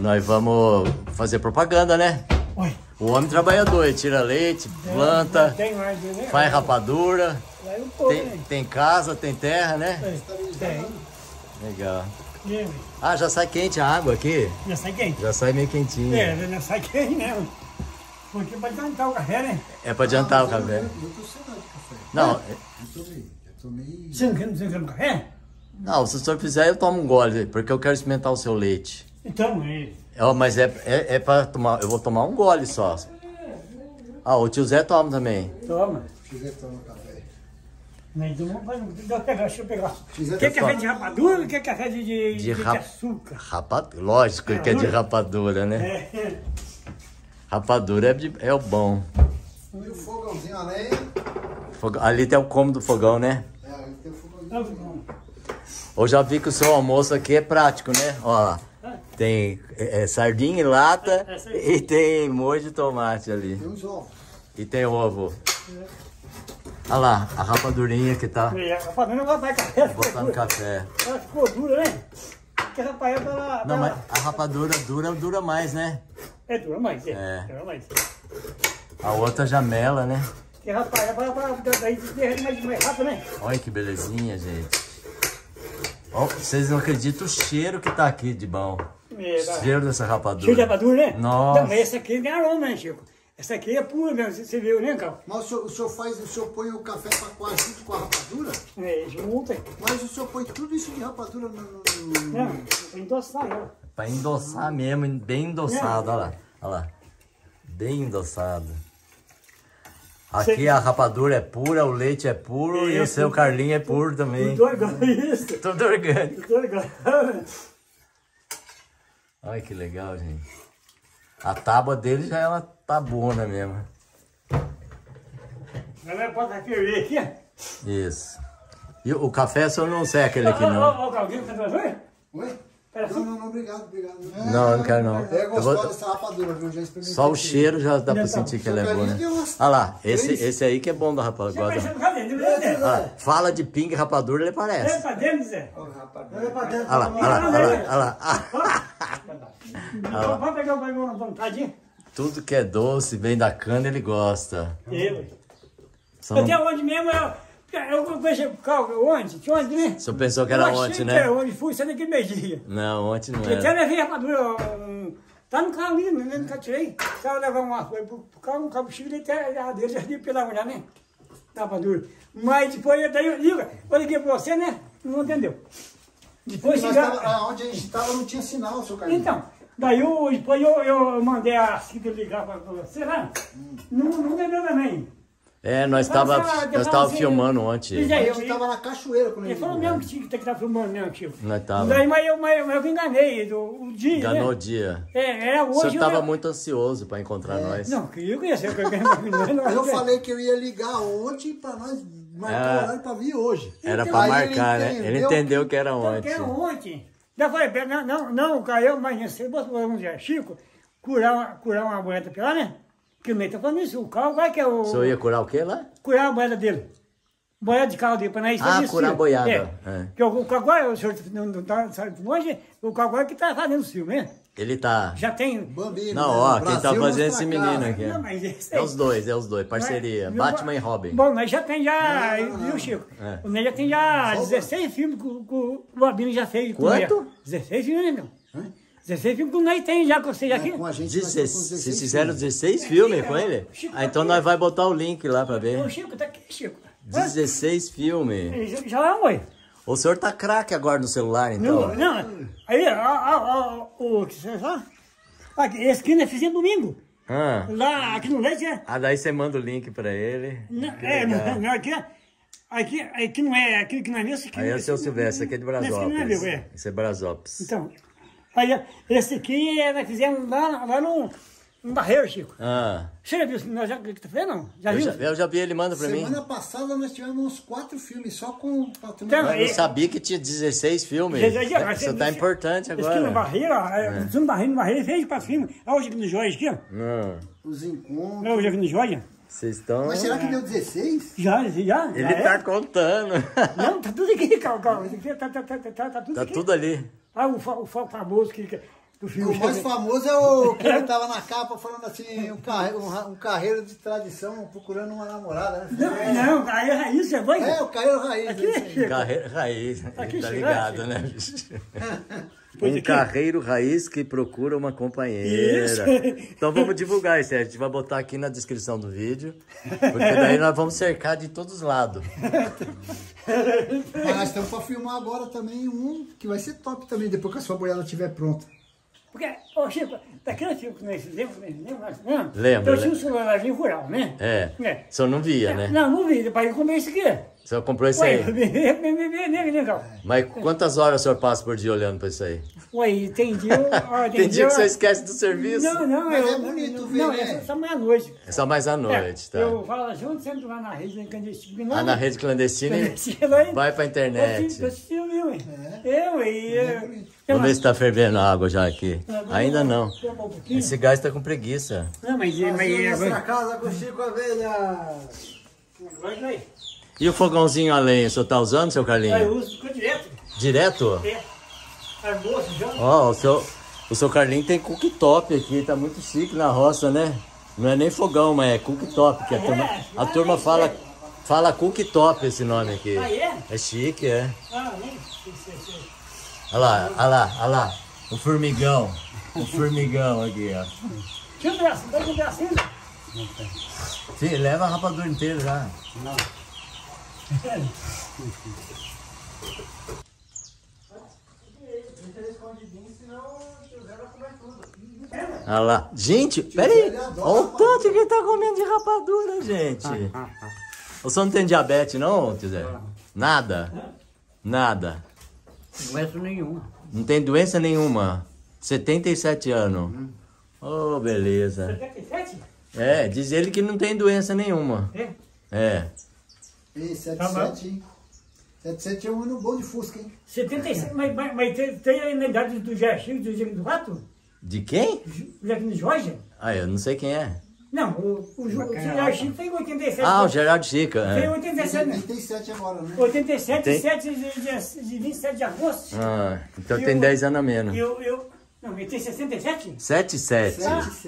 Nós vamos fazer propaganda, né? Ué. O homem trabalhador, ele tira leite, planta, faz rapadura, tem casa, tem terra, né? Tem. Legal. Ah, já sai quente a água aqui? Já sai quente. Já sai meio quentinho. Já sai quente mesmo. Porque é pra adiantar o café, né? É pra adiantar o café. Eu tô sem nada de café. Não. Eu tomei... Você não quer um café? Não, se o senhor fizer, eu tomo um gole, porque eu quero experimentar o seu leite. Então, mas é pra tomar... Eu vou tomar um gole só. Ah, o tio Zé toma também. Toma. O tio Zé toma café. Deixa eu pegar. Quer café de rapadura ou quer café de açúcar? Rapadura, lógico que é de rapadura, né? Rapadura é o bom. E o fogãozinho ali? Ali tem o cômodo do fogão, né? Ali tem o fogãozinho do fogão. Eu já vi que o seu almoço aqui é prático, né? Ó, tem sardinha em lata e tem molho de tomate ali. Tem os ovos. E tem ovo. Olha lá, a rapadurinha que tá... A rapadura não vai café. Vou botar no café. Ela ficou dura, né? Porque a rapadura... Não, mas a rapadura dura mais, né? Dura mais. A outra janela, né? Porque a rapadura daí derrete mais rápido, né? Olha que belezinha, gente. Ó, vocês não acreditam o cheiro que tá aqui de bom. O cheiro dessa rapadura. Cheiro de rapadura, né? Nossa. Também essa aqui tem aroma, né, Chico? Essa aqui é pura mesmo, você viu, né, Cal? Mas o senhor põe o café pra coar junto com a rapadura? Junto. Mas o senhor põe tudo isso de rapadura no... Não, pra endossar ela. Pra endossar mesmo, bem endossado, olha lá. Bem endossado. Aqui a rapadura é pura, o leite é puro e o seu Carlinho é puro também. Tudo orgânico, isso. Tudo orgânico. Tudo orgânico. Olha que legal, gente. A tábua dele já é uma tabona mesmo. Ela pode ferver aqui, ó. Isso. E o café só não seca ele aqui, não. Olha o Caldinho, você tá vendo? Oi? Não, não, não, obrigado, obrigado. Não, eu não quero não. É gostosa essa rapadura, viu? Já experimentei. Só o cheiro já dá pra sentir que ela é boa, né? Olha lá, esse aí que é bom da rapadura. Fala de pingue rapadura, ele parece. Leva pra dentro, Zé. Leva pra dentro. Olha lá, olha lá, olha lá. Pode pegar o banho, Antônio, tadinho. Tudo que é doce, vem da cana, ele gosta. Até onde mesmo é... Eu vejo o carro ontem, tinha ontem, né? O senhor pensou que era ontem, né? Eu ontem fui, saindo aqui meio-dia. Não, ontem não era. Até levei a rapadura, tá no carro ali, né? Nunca tirei. O cara levava uma coisa pro carro, um cabo chico, até a dele já deu pela mulher, né? Da rapadura. Mas depois, daí eu liguei pra você, né? Não entendeu. Depois chegava... Onde a gente tava não tinha sinal, seu Carlinhos. Então, daí eu mandei a Cida ligar pra você, né? Não entendeu também. É, nós estávamos filmando ontem. Eu estava na cachoeira quando ele falou mesmo que tinha que estar filmando, mesmo, tio. Nós távamos. Mas eu enganei o dia. Enganou o dia. É, hoje. O senhor estava muito ansioso para encontrar nós. Não, que eu ia ser. Eu falei que eu ia ligar ontem para nós marcar o horário para vir hoje. Era para marcar, né? Ele entendeu que era ontem. Que era ontem. Já falei, não, caiu, mas você botou um dia, Chico, curar uma boeta pela, né? Porque o meio tá falando isso, o carro vai que é o... O senhor ia curar o quê lá? Curar a boiada dele. Boiada de carro dele, para nós... Ah, curar a boiada. É. Porque o Caguai, o senhor não tá, sabe, longe, o Caguai que tá fazendo o filme, né? Ele tá... Já tem... Bambino, não, ó, Brasil, quem tá fazendo esse menino aqui. Não, mas esse... É os dois, parceria. Mas, Batman e Robin. Bom, nós já tem já, viu, Chico? É. Nós já tem já 16 filmes que o Bambino já fez. Quanto? 16 filmes, né, meu? 16 filmes que nós temos já, com você aqui. Vocês fizeram 16 filmes com ele? Chico, então nós vamos botar o link lá pra ver. Ô, Chico, tá aqui, Chico. 16 filmes. Já lá, oi. O senhor tá craque agora no celular, então? Não. Aí, o que você sabe? Esse aqui nós fizemos domingo. Lá, aqui no leite, né? Ah, daí você manda o link pra ele. Não, aqui é... Aqui não é aquilo que não é meu. Aí é o seu Silvestre, aqui é de Brazópolis. Esse é Brazópolis. Então... Aí, esse aqui nós fizemos lá no barreiro, Chico. Você já viu? Nós já fez, não? Já viu? Eu já vi, ele manda pra mim. Semana passada nós tivemos uns 4 filmes, só com... Eu sabia que tinha 16 filmes. Isso tá importante agora. Esse aqui no barreiro, no barreiro, fez 4 filmes. Olha hoje aqui no Joia, aqui, ó. Os encontros. Olha hoje aqui no Joia. Vocês estão... Mas será que deu 16? Já. Ele tá contando. Não, tá tudo aqui, calma. Tá tudo ali. Ah, o famoso que do filme. O mais famoso é o que ele tava na capa falando assim, um carreiro de tradição procurando uma namorada, né? Não, o carreiro raiz, você vai? É, o carreiro raiz. Aqui, carreiro raiz, aqui, tá ligado, né? Um carreiro raiz que procura uma companheira. Isso. Então vamos divulgar isso aí. A gente vai botar aqui na descrição do vídeo. Porque daí nós vamos cercar de todos os lados. Mas nós estamos para filmar agora também um que vai ser top também, depois que a sua boiada estiver pronta. Porque, ô Chico, daquele filme que nós fizemos, lembra? Eu tinha um celularzinho rural, né? É. O senhor não via, né? Não via. Depois eu comprei isso aqui. O senhor comprou isso aí? Mas quantas horas o senhor passa por dia olhando pra isso aí? Ué, tem dia... Tem dia que o senhor esquece do serviço? Não. Mas é bonito ver, né? É só mais à noite. É só mais à noite, tá? Eu falo junto, sempre lá na rede clandestina. Ah, na rede clandestina? Vai pra internet. Vamos ver se tá fervendo a água já aqui. Ainda não. Esse gás tá com preguiça. Não, mas... Nossa casa com o Chico Abelha. Vai aí. E o fogãozinho a lenha, o senhor tá usando, seu Carlinhos? Eu uso, fica direto. Direto? É. Almoço já. Ó, o seu Carlinhos tem cooktop aqui, tá muito chique na roça, né? Não é nem fogão, mas é cooktop. Que a turma fala cooktop esse nome aqui. Ah, é? É chique, é. Ah, nem sei. Olha lá. O formigão. O formigão aqui, ó. Tira o braço, não tá com o braço ainda? Não tá. Sim, leva a rapadura inteira já. Não. Olha lá, gente, peraí, olha o tanto que ele tá comendo de rapadura, gente. O senhor não tem diabetes não, tio Zé? Nada. Doença nenhuma. Não tem doença nenhuma. 77 anos. Oh, beleza. 77? É, diz ele que não tem doença nenhuma. É? É. 77, hein? 700 é um ano bom de Fusca, hein? 75, mas tem a idade do Jairzinho, do Jairzinho do Rato? De quem? Jairzinho Jorge? Ah, eu não sei quem é. Não, o Gerardo Chico tem 87. Ah, o Gerardo Chico. Tem 87, né? 87 agora, né? 87, 7 de 27 de agosto. Ah, então tem 10 anos a menos. Não, ele tem 67? 77.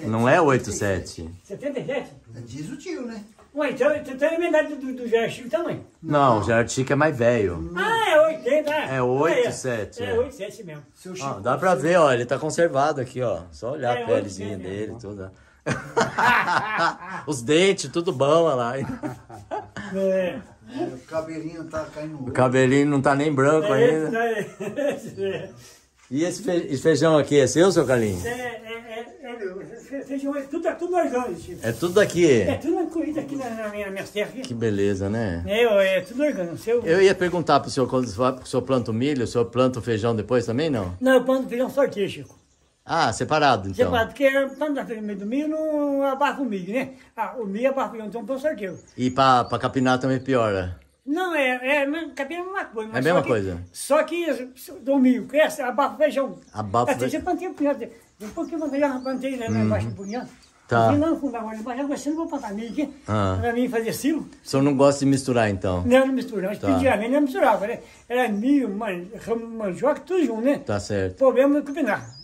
Não é 87. 77? Diz o tio, né? Ué, então tu tem a verdade do Gerardo Chico também? Não, o Gerardo Chico é mais velho. Ah, é 80. É 87. É 87 mesmo. Dá pra ver, ó, ele tá conservado aqui, ó. Só olhar a pelezinha dele, toda. Os dentes, tudo bom, olha lá. O cabelinho tá caindo. O cabelinho não tá nem branco ainda. E esse feijão aqui é seu, seu Carlinhos? É meu. Feijão é tudo orgânico. É tudo daqui? É tudo colhido aqui na minha terra. Que beleza, né? É tudo orgânico. Eu ia perguntar pro senhor, quando o senhor planta o milho, o senhor planta o feijão depois também, não? Não, eu planto feijão só aqui, Chico. Ah, separado, então. Separado, porque planta no meio do milho não abarca o milho, né? Ah, o milho abarca o milho, então pelo sorteio. E pra capinar também piora? Não, capinar é a mesma coisa. É a mesma coisa? Só que do milho, abarca o feijão. Abarca o feijão. Até eu plantei um pouquinho de feijão, plantei lá embaixo do punhado. Tá. E lá no fundo agora, embaixo, eu gostei, não vou plantar milho aqui, pra mim fazer silo. O senhor não gosta de misturar, então? Não, não mistura. Mas pedia a mim, não misturava, né? Era milho, mandioca, tudo junto, né? Tá certo. O problema é capinar.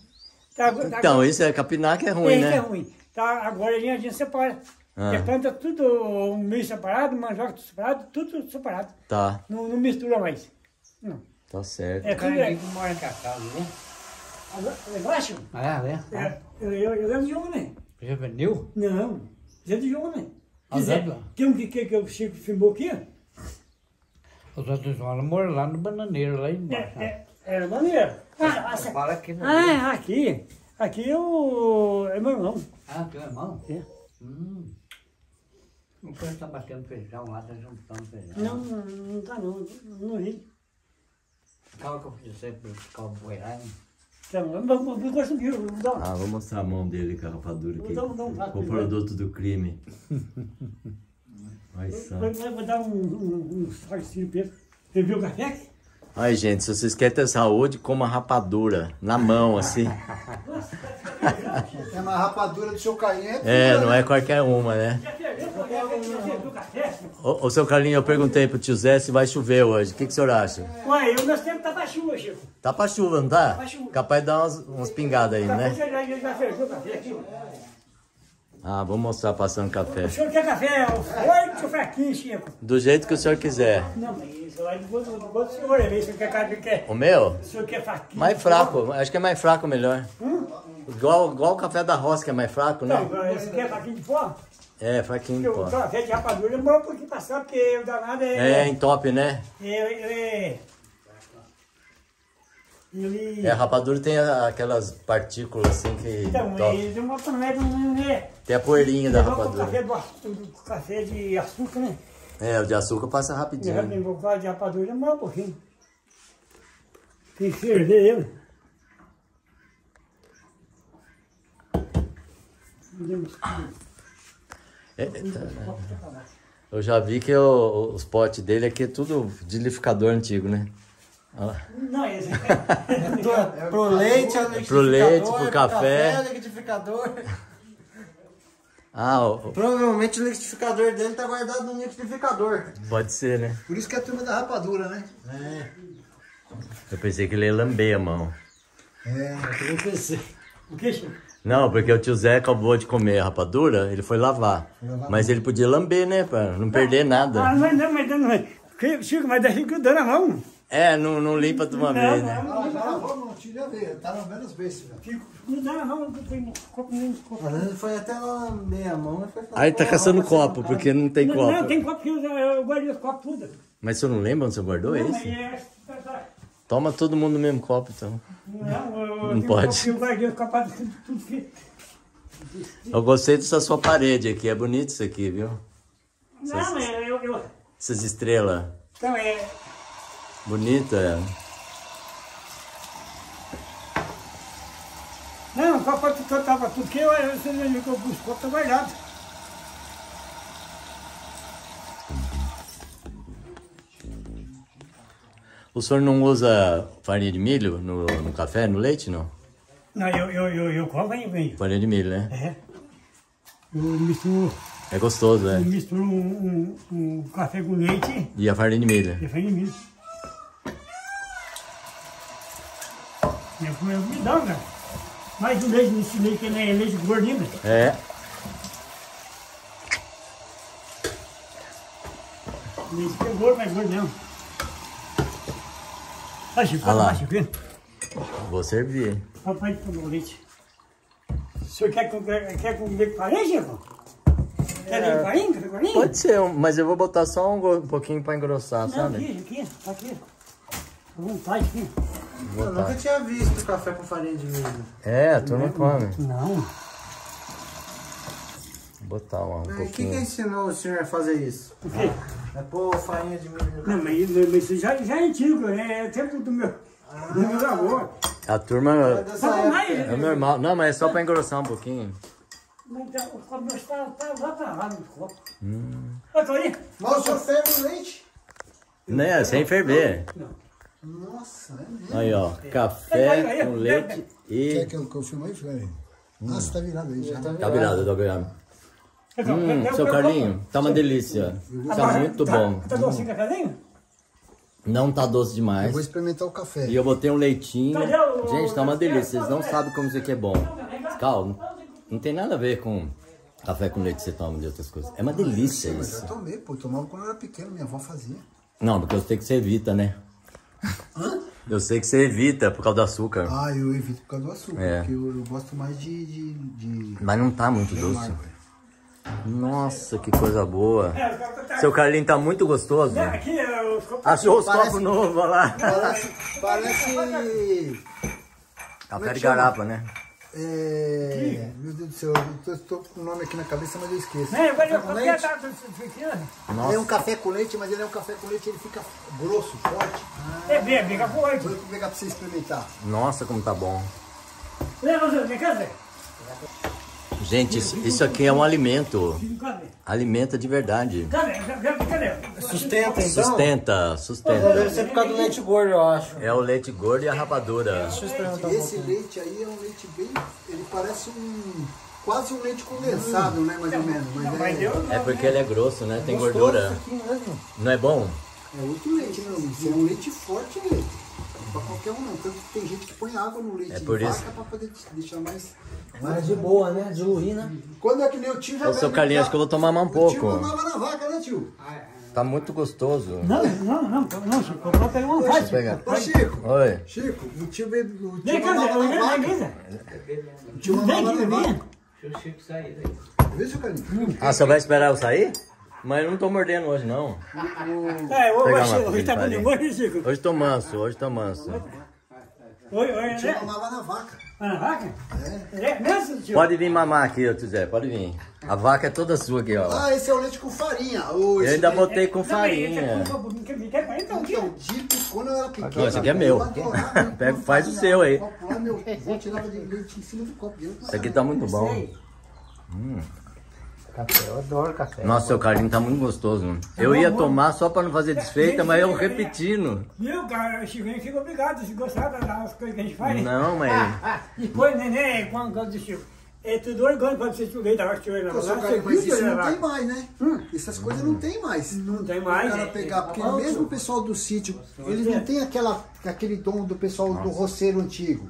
Então, isso é capinar que é ruim, né? Isso é ruim. Tá, agora a gente separa. Você planta tudo, o milho separado, mandioca separado, tudo separado. Tá. Não mistura mais. Não. Tá certo. É tudo aí. Mora com a casa, né? Eu acho. Ah, é? Eu lembro de um, né? Já vendeu? Não. Já de um, né? Tem um que o Chico filmou aqui, ó. Os outros vão moram lá no Bananeiro, lá embaixo. Era maneiro. Aqui. Aqui é meu irmão. Ah, teu irmão? É. Não pode estar batendo feijão lá, tá juntando feijão. Não tá não. Não ri. Calma que eu fiz sempre ficar o boiado. Ah, vou mostrar a mão dele com a rapadura aqui. O produto do crime. Olha só. Vou dar um sarcinho pra ele. Você viu o café aqui? Ai, gente, se vocês querem ter saúde, coma rapadura na mão, assim. É uma rapadura do seu Carlinhos. É, não é qualquer uma, né? Ô, seu Carlinhos, eu perguntei pro tio Zé se vai chover hoje. O que o senhor acha? Ué, o nosso tempo tá pra chuva, Chico. Tá pra chuva, não tá? Tá pra chuva. Capaz de dar umas pingadas aí, né? Ah, vou mostrar passando café. O senhor quer café forte ou fraquinho, Chico? Do jeito que o senhor quiser. Não, mas isso aí do senhor, é isso que quer. O meu? O senhor quer fraquinho? Mais fraco, acho que é mais fraco melhor. Igual o café da roça que é mais fraco, né? Não, você quer fraquinho de pó? É, fraquinho de pó. O café de rapadura demora um pouquinho passar, porque o danado é... É, entope, né? A rapadura tem aquelas partículas assim que... Então, ele não é... Tem a poeirinha da rapadura. O café de açúcar, né? É, o de açúcar passa rapidinho. Eu tenho um de rapadura, demora um pouquinho. Tem que ferver ele. Eu já vi que os potes dele aqui é tudo de liquidificador antigo, né? Não, esse é pro leite, é pro café, é liquidificador. Provavelmente o liquidificador dele tá guardado no liquidificador. Pode ser, né? Por isso que é a turma da rapadura, né? É. Eu pensei que ele ia lamber a mão. É, eu pensei. O que, Chico? Não, porque o tio Zé acabou de comer a rapadura, ele foi lavar. Mas ele podia lamber, né? Pra não perder nada. Ah, não. Chico, mas daí que eu dou na mão. É, não limpa de uma vez, né? Não tira a veia, tá lambendo os beijos, velho. Não dá na mão, não foi até lá meia mão, mas foi... Aí tá caçando copo, porque não tem copo. Não, tem copo, que eu guardei os copos tudo. Mas o senhor não lembra onde você guardou esse? Toma todo mundo no mesmo copo, então. Não pode. Eu gostei dessa sua parede aqui, é bonito isso aqui, viu? Não, é... Essas estrelas. Então, bonita ela. Não, eu tava tudo que você não viu que eu busco, tá guardado. O senhor não usa farinha de milho no café, no leite, não? Não, eu coloco aí, velho. Farinha de milho, né? É. Eu misturo... É gostoso, é? Eu misturo um café com leite... E a farinha de milho. E a farinha de milho. Eu me dá, cara. Mais um leite nesse leite, que ele é leite gordinho. É. Leite que é gordo, mas gordo não. Olha, Chico, pode lá, Chico. Vou servir. Papai tomou leite. O senhor quer comer com farinha, Chico? Quer comer com farinha? Pode ser, mas eu vou botar só um pouquinho pra engrossar, não, sabe? Aqui. À vontade, aqui. Eu nunca tinha visto café com farinha de milho. É, a turma come. Não. Vou botar um pouquinho. Quem ensinou o senhor a fazer isso? O quê? É pôr farinha de milho no café. Não, mas isso já é antigo, é o tempo do meu avô. A turma... É normal. Não, mas é só pra engrossar um pouquinho. Então, o copo meu tá lá pra lá no copo. Olha, Torinho. Mas o senhor ferve o leite? Né, sem ferver. Não. Nossa, é mesmo. Aí, ó, café com leite e... Quer que eu filme aí, Flávio? Nossa, tá virado aí já. Tá virado. Seu Carlinho, tá uma delícia. Tá muito bom. Tá docinho o cafezinho? Não tá doce demais. Eu vou experimentar o café. E eu botei um leitinho. Gente, tá uma delícia. Vocês não sabem como isso aqui é bom. Calma, não tem nada a ver com... Café com leite que você toma de outras coisas. É uma delícia isso. Eu tomei, pô. Eu tomava quando eu era pequeno, minha avó fazia. Não, porque eu sei que você evita, né? Hã? Eu sei que você evita por causa do açúcar. Ah, eu evito por causa do açúcar, porque eu gosto mais de... Mas não tá muito doce. Nossa, que coisa boa. Seu Carlinho tá muito gostoso. Achou os copos novos, olha lá. Parece... Café de garapa, né? É... Meu Deus do céu, eu tô com o nome aqui na cabeça, mas eu esqueço. É um café com leite, mas ele é um café com leite, ele fica grosso, forte. Fica forte. Vou pegar pra você experimentar. Nossa, como tá bom. Gente, isso aqui é um alimento. Alimenta de verdade. Sustenta, então? Sustenta. Deve ser por causa do leite gordo, eu acho. É o leite gordo e a rapadura. Esse leite aí é um leite bem... Ele parece quase um leite condensado, né? Mais ou menos. Mas é porque ele é grosso, né? Tem gordura. Não é bom? É outro leite, não. É um leite forte, pra qualquer um, não. Tanto que tem gente que põe água no leite de vaca pra poder deixar mais... Mas de boa, né? Diluir, né? Quando é que nem o tio já bebe... Seu Carlinhos, acho que eu vou tomar mais um pouco. O tio tomava na vaca, né, tio? Tá muito gostoso. Não, Chico. Eu vou pegar uma vaca. Ô, Chico. Oi. Chico, o tio bebe... O tio mamava na vaca. O tio mamava na vaca. Deixa o Chico sair daí. Vê, seu Carlinhos. Ah, você vai esperar eu sair? Mas eu não tô mordendo hoje, não. Hoje tá bonito, hoje, Chico. Hoje tô manso. Oi, tio mamava na vaca. A vaca? É mesmo, tio? Pode vir mamar aqui, ô tio Zé, pode vir. A vaca é toda sua aqui, ó. Ah, esse é o leite com farinha. Eu ainda botei com farinha. Então, dito quando eu era pequeno. Esse aqui é meu. Faz o seu aí. Isso aqui tá muito bom. Café, eu adoro café. Nossa, seu Carlinho tá muito gostoso. Eu ia tomar só pra não fazer desfeita, mas eu repetindo. Meu, cara, o Chico fica obrigado se gostar das coisas que a gente faz. Não, mas... Depois, neném, quando gosta do Chico. É tudo orgânico quando você chuguei da vaca. Mas isso não tem mais, né? Essas coisas não tem mais. Não tem mais. O cara pegar, porque mesmo o pessoal do sítio, eles não tem aquele dom do pessoal do roceiro antigo.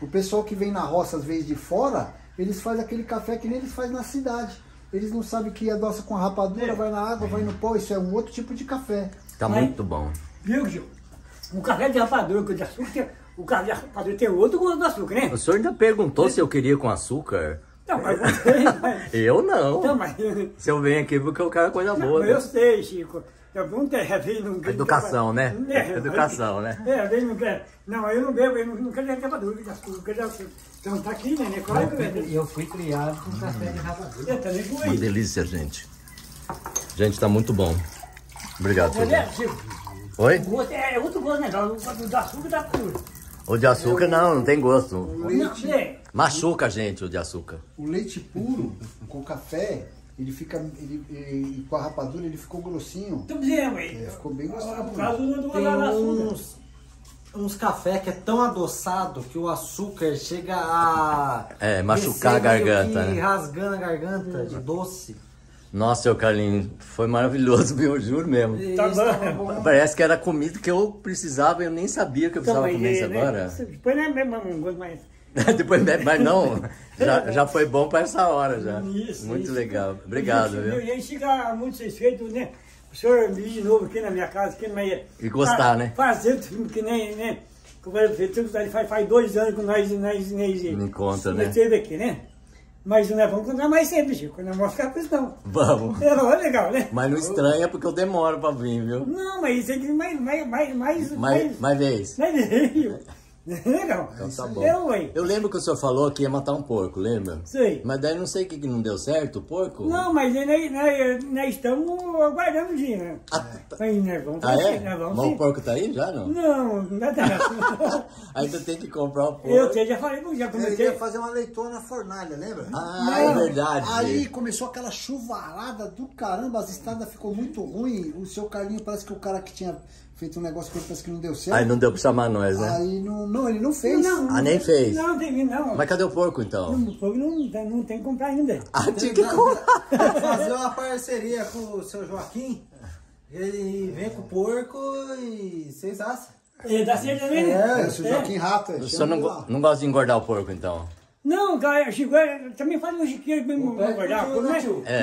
O pessoal que vem na roça, às vezes de fora, eles fazem aquele café que nem eles fazem na cidade. Eles não sabem que adoça com a rapadura, vai na água, vai no pó. Isso é um outro tipo de café. Tá muito bom. Viu, Gil? O café de rapadura com de açúcar, o café de rapadura tem outro gosto do açúcar, né? O senhor ainda perguntou se eu queria com açúcar? Não, mas eu não. Então, mas... Se eu venho aqui porque eu quero coisa boa. Eu sei, Chico. Eu não quero. Educação, né? Educação, né? Eu não quero. Não, eu não bebo, eu não quero de rapadura, de açúcar, de açúcar. Então tá aqui, né? Eu fui criado com café de rapadura. Eu também fui. Uma delícia, gente. Gente, tá muito bom. Obrigado, Chico. Oi? É outro gosto, né? O de açúcar e da rapadura. O de açúcar não tem gosto. O leite... Machuca a gente, o de açúcar. O leite puro com café... Ele fica, com a rapadura, ele ficou grossinho. Ficou bem gostoso. Por causa do açúcar. uns cafés que é tão adoçado que o açúcar chega a... é, machucar a garganta. Né? Rasgando a garganta de doce. Nossa, seu Carlinhos, foi maravilhoso, viu? Eu juro mesmo. Tá bom. Parece que era comida que eu precisava, eu nem sabia que eu precisava comer isso agora. Né? Depois não é mesmo, não gosto mais. Depois, mas não, já foi bom para essa hora já. Isso, muito isso. Legal. Obrigado, isso, viu? E aí fica muito satisfeito, né? O senhor vir de novo aqui na minha casa, aqui na minha... E gostar, né? Fazendo filme que nem, né? Como eu falei, faz 2 anos que nós encontra, né? Esteve aqui, né? Mas nós vamos contar mais sempre, Chico. Não vamos ficar com isso, não. Vamos. É legal, né? Mas não estranha porque eu demoro pra vir, viu? Não, mas isso aqui é mais vez. Mais vez. Legal. Então tá bom. Eu lembro que o senhor falou que ia matar um porco, lembra? Sim. Mas daí não sei o que não deu certo, o porco? Não, mas nós estamos aguardando o dia, né? Ah, tá. Aí nós vamos fazer, nós vamos. Mas o porco tá aí já, não? Não, nada. Ainda tem que comprar o porco. Eu já falei, já comecei. Eu ia fazer uma leitona na fornalha, lembra? Ah, não, é verdade. Aí começou aquela chuvarada do caramba, as estradas ficou muito ruim. O seu Carlinhos parece que o cara que tinha... feito um negócio que parece que não deu certo. Aí não deu pra chamar nós, né? Aí não, ele não fez. Nem fez. Não, não. Mas cadê o porco, então? O porco não tem que comprar ainda. Ah, tinha que comprar. Fazer uma parceria com o seu Joaquim. Ele vem com o porco e vocês assam. Ele dá certo também, né? É, o seu Joaquim Rata. O senhor não gosta de engordar o porco, então? Não, cara, Chico, também faz um chiqueiro pra me engordar,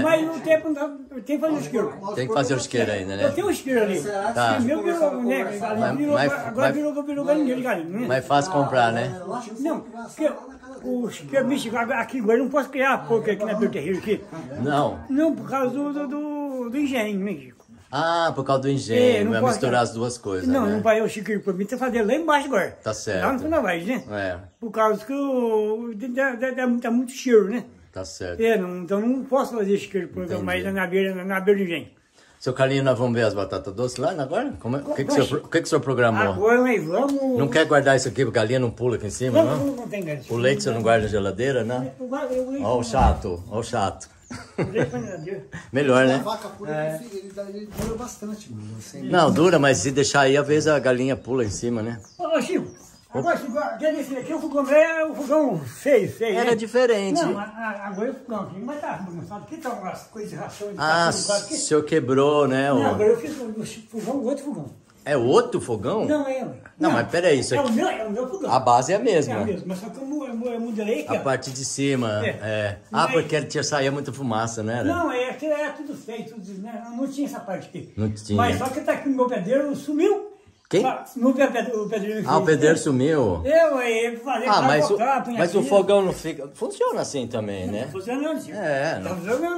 mas não tem que fazer o chiqueiro. Tem que fazer o chiqueiro ainda, né? Eu tenho o chiqueiro ali. Tá. Meu virou, né? Agora virou galinha de galinha. Mas fácil comprar, né? Não, porque o chiqueiro, bicho, aqui agora eu não posso criar porco aqui na Berterreiro aqui. Não? Não, por causa do engenho, né, Chico? Ah, por causa do engenho, não vai misturar as duas coisas, né? Não vai o chiqueiro pra mim, tem que fazer lá embaixo agora. Tá certo. Lá no final vai, né? É. Por causa que dá muito cheiro, né? Tá certo. É, então não posso fazer chiqueiro pra mim, mas na beira do engenho. Seu Carlinhos, nós vamos ver as batatas doces lá agora? O que o senhor programou? Agora nós vamos... Não quer guardar isso aqui, porque a galinha não pula aqui em cima, não? Não tem galinha. O leite você não guarda na geladeira, né? Ó o chato, ó o chato. Melhor, né? A vaca pura, ele dura bastante. Não, dura, mas se deixar aí, às vezes a galinha pula em cima, né? Ô, Chico, agora, Chico, aqui o fogão é o fogão feio. Era diferente. Não, agora é o fogão aqui, mas tá bagunçado. Aqui tá umas coisas de ração. Ah, o senhor quebrou, né? Não, agora eu fiz o fogão, outro fogão. É outro fogão? Não, é. Não, mas peraí, isso aqui... É o meu fogão. A base é a mesma. É a mesma, mas só que eu modelei aqui, ó. A parte de cima, é. Ah, porque tinha saía muita fumaça, né? Não, aquilo era tudo feio, tudo, né? Não tinha essa parte aqui. Não tinha. Mas só que tá aqui o meu pedreiro sumiu. Quem? O pedreiro sumiu. Ah, o pedreiro sumiu. Eu falei, mas o fogão não fica... Funciona assim também, né? Não funciona assim. É,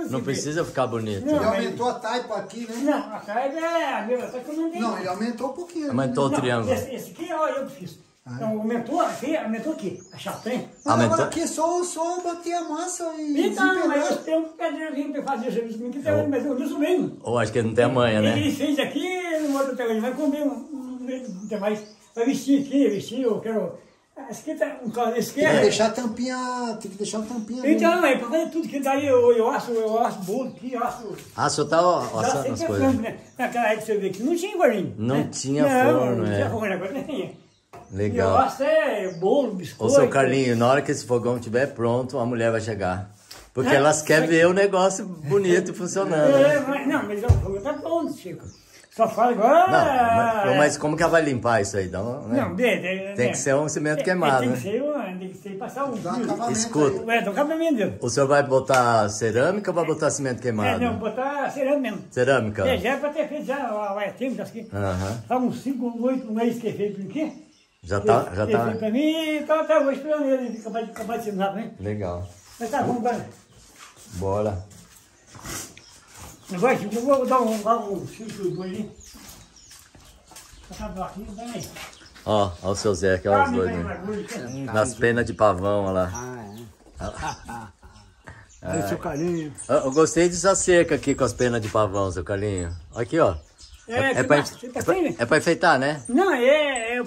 não precisa ficar bonito. Não, ele aumentou a taipa aqui, né? Não, a taipa é a mesma, só que eu não tenho... Não, ele aumentou um pouquinho. Aumentou o triângulo. Esse aqui, olha, eu fiz. Então, aumentou aqui, a chapinha. Agora aqui só botei a massa e... Então, mas tem um pedreirinho pra fazer serviço comigo, mas eu uso mesmo. Ou acho que ele não tem a manha, né? Ele fez aqui, no outro pedreiro, vai comer vai vestir aqui, eu quero... Tem que deixar a tampinha, Então, é pra fazer tudo que daí eu asso bolo aqui, asso... Ah, só tá assando as coisas. Né? Naquela época você vê que não tinha forno. Não tinha forno, agora não tinha. Legal. Eu asso bolo, biscoito... Ô, seu Carlinhos, na hora que esse fogão estiver pronto, a mulher vai chegar. Porque elas querem ver o negócio bonito funcionando. Mas o fogão tá pronto, Chico. Só fala agora... Mas como que ela vai limpar isso aí? Então, né? Tem que ser um cimento queimado, né? Tem que ser passar um... Escuta. O senhor vai botar cerâmica ou vai botar cimento queimado? Não, botar cerâmica mesmo. Cerâmica? Já é pra ter feito há tempo, acho que... Tá uns 5 ou 8 meses que é feito por quê? Já tá... Feito pra mim, então tá hoje pra ele, acabar de ensinar, né? Legal. Mas tá, vamos embora. Bora. Agora, Chico, eu vou dar um filtro ali. Ó o seu Zé, que olha os dois, né? Nas penas de pavão, olha lá. Olha o seu Carlinhos. Eu gostei dessa cerca aqui com as penas de pavão, seu Carlinhos. Aqui, ó. É pra enfeitar, né? Não, eu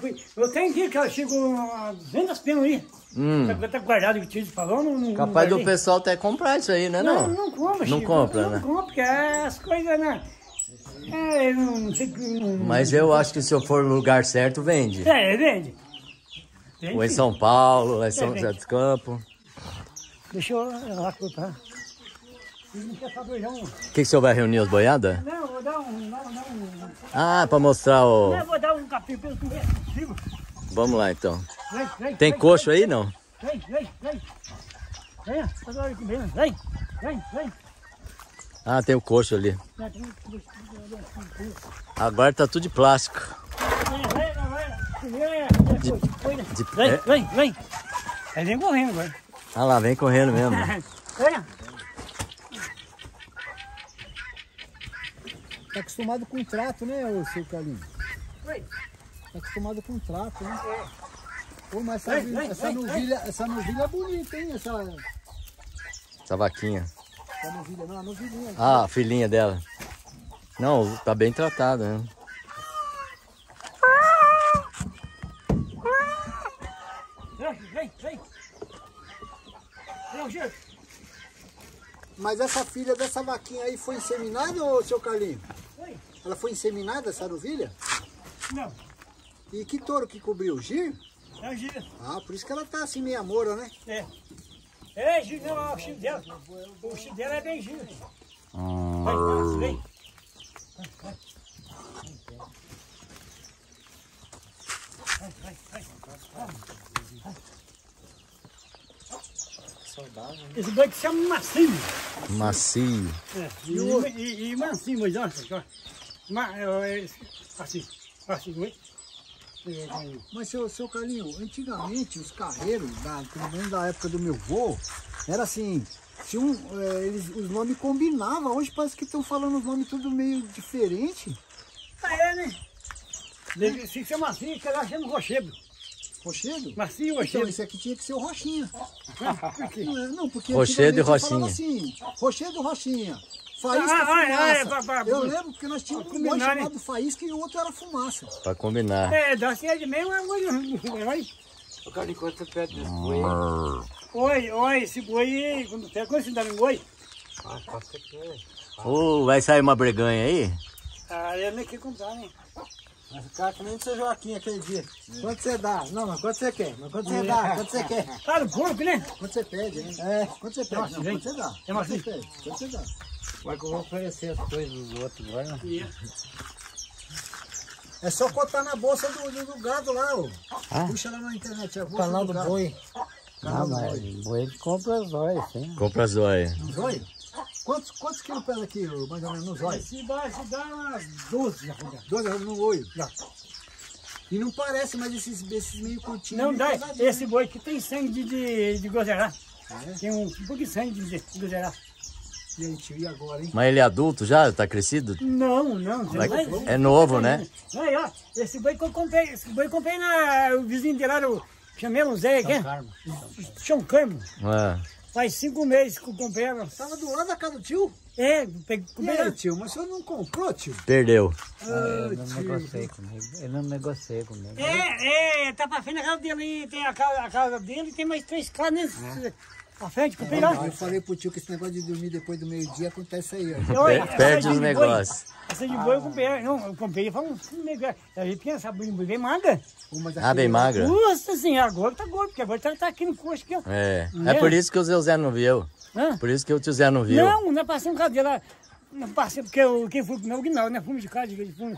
tenho que eu chego a 200 penas aí. Tá guardado que tiro de pavão, não... Capaz do pessoal até comprar isso aí, né? Não compra, Chico. Não compra, né? Não compra, porque as coisas, né? É, não sei que... Mas eu acho que se eu for no lugar certo, vende. É, vende. Vende. Ou em São Paulo, ou em São José dos Campos. Deixa eu lá cortar. O que o senhor vai reunir as boiadas? Não, vou dar um... Ah, pra mostrar o... Não, vou dar um capim pelo primeiro. Vamos lá, então. Tem coxo aí, não? Vem. Vem, faz hora de comer. Vem. Ah, tem o coxo ali. Agora tá tudo de plástico. Vem. Aí vem correndo agora. Ah lá, vem correndo mesmo. Olha. Tá acostumado com o trato, né, ô seu Carlinhos? Oi. Tá acostumado com o trato, né? É. Pô, mas essa novilha é bonita, hein? Essa vaquinha. Não, a novilha. Ah, a filhinha dela. Não, tá bem tratada, né? Vem. Mas essa filha dessa vaquinha aí foi inseminada, ô seu Carlinhos? Foi. Ela foi inseminada, essa novilha? Não. E que touro que cobriu? Gir? É o Gir. Ah, por isso que ela tá assim meio amora, né? É. É, Gil, o chifre dela. O chifre dela é bem Gil. Vai, vem. Vai. Saudável, né? Esse boi chama macio. Macio. É, e mansinho, mas olha. Assim, oi. Mas, seu Carlinhos, antigamente os carreiros, pelo menos da época do meu avô, era assim, os nomes combinavam. Hoje parece que estão falando os nomes tudo meio diferente. Ah, é, né? Se chama assim, que lá chama rochedo. Rochedo? Macio, rochedo. Então, esse aqui tinha que ser o Rochinha. Por quê? Não, porque rochedo e Rochinha. Assim, rochedo e Rochinha. Faísca e fumaça. Eu lembro que nós tínhamos um chamado faísca e o outro era fumaça. Pra combinar. É, dá sede mesmo, é muito. O cara enquanto perto desse boi. Oi, esse boi, quando tem coisa assim, dá um boi. Ah, pode ser que é. Ô, vai sair uma breganha aí? Ah, eu não quis comprar, né? Mas o cara também do seu Joaquim aquele dia. Quanto você dá? Não, mas quanto você quer? Mas quanto você dá? Quanto você quer? Ah, no porco, né? Quanto você pede, né? É, quanto você pede? Não, quanto você dá? É mais assim? Quanto você dá? Vai que eu vou oferecer as coisas dos outros agora. É só cotar na bolsa do gado lá, ó. Ah? Puxa lá na internet, a bolsa canal do boi. Canal do boi. O boi compra as joias, hein? Compra as joias. Joia? Quantos quilos pesa aqui, mais ou menos, no zóio? Esse baixo dá umas 12 já. 12 no olho? Dá. E não parece, mas esses meio curtinhos... Não dá. Esse boi aqui tem sangue de gozerá. É? Tem um pouco de sangue de gozerá. Gente, e agora, hein? Mas ele é adulto já? Tá crescido? Não. É novo, né? Aí, ó, esse boi que eu comprei, o vizinho de lá, eu chamei o Zé aqui. São Carmo. Faz 5 meses que eu comprei ela. Tava do lado da casa do tio? É, comprei. E aí, tio, mas o senhor não comprou, tio? Perdeu. Eu não negociei comigo. Eu não negociei comigo. É, tá pra frente da casa dele, tem a casa dele, tem mais 3 casas nesse... A frente, comprei lá. Eu falei pro tio que esse negócio de dormir depois do meio-dia acontece aí, ó. Perde os negócios. Essa de boi eu comprei. Não, eu comprei e falei um negócio. A gente pensa, a boi bem magra. Ah, bem magra? Nossa senhora, agora tá gordo, porque agora tá aqui no coxo aqui, ó. É por isso que o Zé não viu. Hã? Por isso que o tio Zé não viu. Não, nós passamos um cadeira lá. Não passei, porque quem foi comigo não, né? Fumo de casa,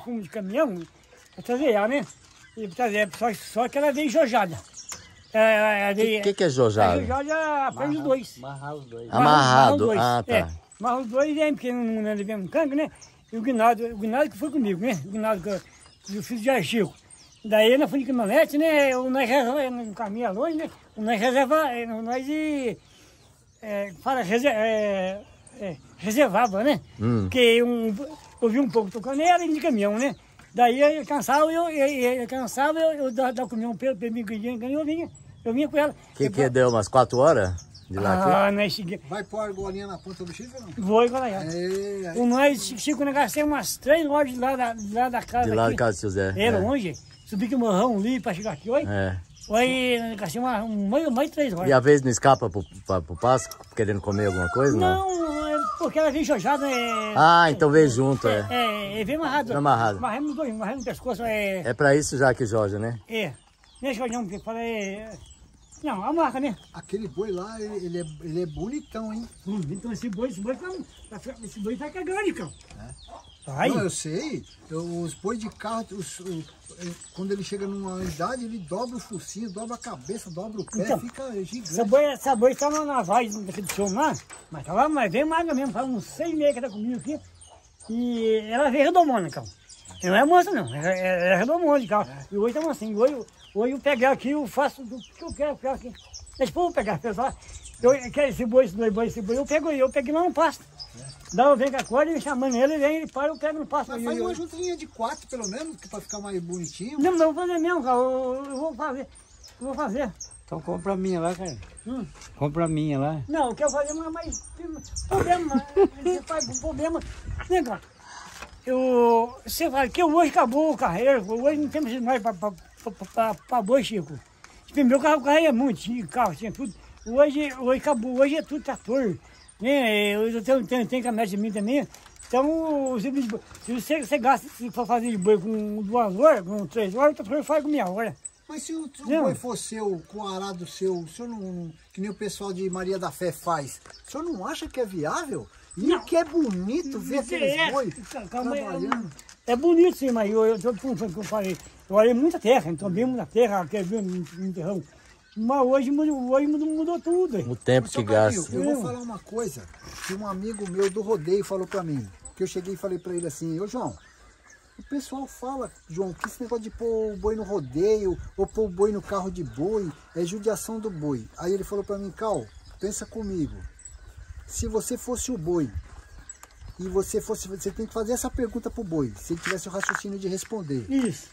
fumo de caminhão, pra trazer ela, né? E pra trazer, só que ela veio enjojada. O que é jojada? Jojada prende os dois. Amarrado. Ah, tá. É, amarra os dois, porque não levemos cango, né? E o Gnaldo que foi comigo, né? O Gnaldo que eu fiz de argil. Daí nós fomos de caminhonete, né? Nós reservamos, no caminho longe, né? Nós reservávamos, reservava, né? Porque eu vi um pouco tocando ela e de caminhão, né? Daí eu cansava, eu dava comigo pelo meu ganho, eu vinha com ela. Deu umas 4 horas de lá aqui? Nós cheguei. Vai pôr a argolinha na ponta do chifre ou não? Vou igualar. Nós, Chico, nós umas 3 horas de lá da casa. De lá da casa do seu Zé. Era longe, subi que morrão ali pra chegar aqui, oi? É. Oi, gastei mais de 3 horas. E a vez não escapa pro Páscoa, querendo comer alguma coisa? Não, porque ela vem jojada. Então veio junto, vem amarrado. Vem amarrado. Amarramos os dois, amarramos no pescoço. É pra isso já que joja, né? Não é jojão, porque fala Não, a marca, né? Aquele boi lá, ele é bonitão, hein? Então esse boi tá cagando, cão. Vai. Não, eu sei. Os bois de carro, quando ele chega numa idade, ele dobra o focinho, dobra a cabeça, dobra o pé, então, fica gigante. Essa boi tá na vaz daquele chão lá, mas tá lá, mas vem magra mesmo, faz uns 6 meses que tá comigo aqui. E ela veio redomona, cão. Não é moça, não. É redomona, cão. E hoje tá mocinho, hoje eu pegar aqui, eu faço o que eu quero aqui. Mas pô, eu pegar, pessoal. Eu quero esse boi, eu pego lá no pasto. Daí eu venho com a corda e chamando ele, ele para, eu pego no pasto. Mas faz uma juntinha de 4 pelo menos, que pra ficar mais bonitinho. Não, eu vou fazer mesmo, cara. Eu vou fazer. Então compra a minha lá, cara. Compra a minha lá. Não, eu quero fazer mas problema, você faz um problema. Vem cá. Você fala que hoje acabou o carreiro, hoje não temos mais para boi, Chico. Meu carro é muito, tinha carro, tinha tudo. Hoje acabou, hoje é tudo trator. Eu tenho caminhão de mim também. Então, se você gasta para fazer de boi com 2 horas, com 3 horas, o trator faz com 1/2 hora. Mas se o boi for seu, com o arado seu, o senhor não, que nem o pessoal de Maria da Fé faz, o senhor não acha que é viável? E que é bonito ver aqueles boi trabalhando. É bonito sim, mas eu falei, eu olhei muita terra, então bem muita terra, quer ver um terrão. Mas hoje mudou tudo. O tempo que gasta. Eu vou falar uma coisa que um amigo meu do rodeio falou pra mim. Que eu cheguei e falei pra ele assim, ô João, o pessoal fala, João, que esse negócio de pôr o boi no rodeio, ou pôr o boi no carro de boi, é judiação do boi. Aí ele falou pra mim, Cal, pensa comigo, se você fosse o boi, e você tem que fazer essa pergunta pro boi, se ele tivesse o raciocínio de responder. Isso.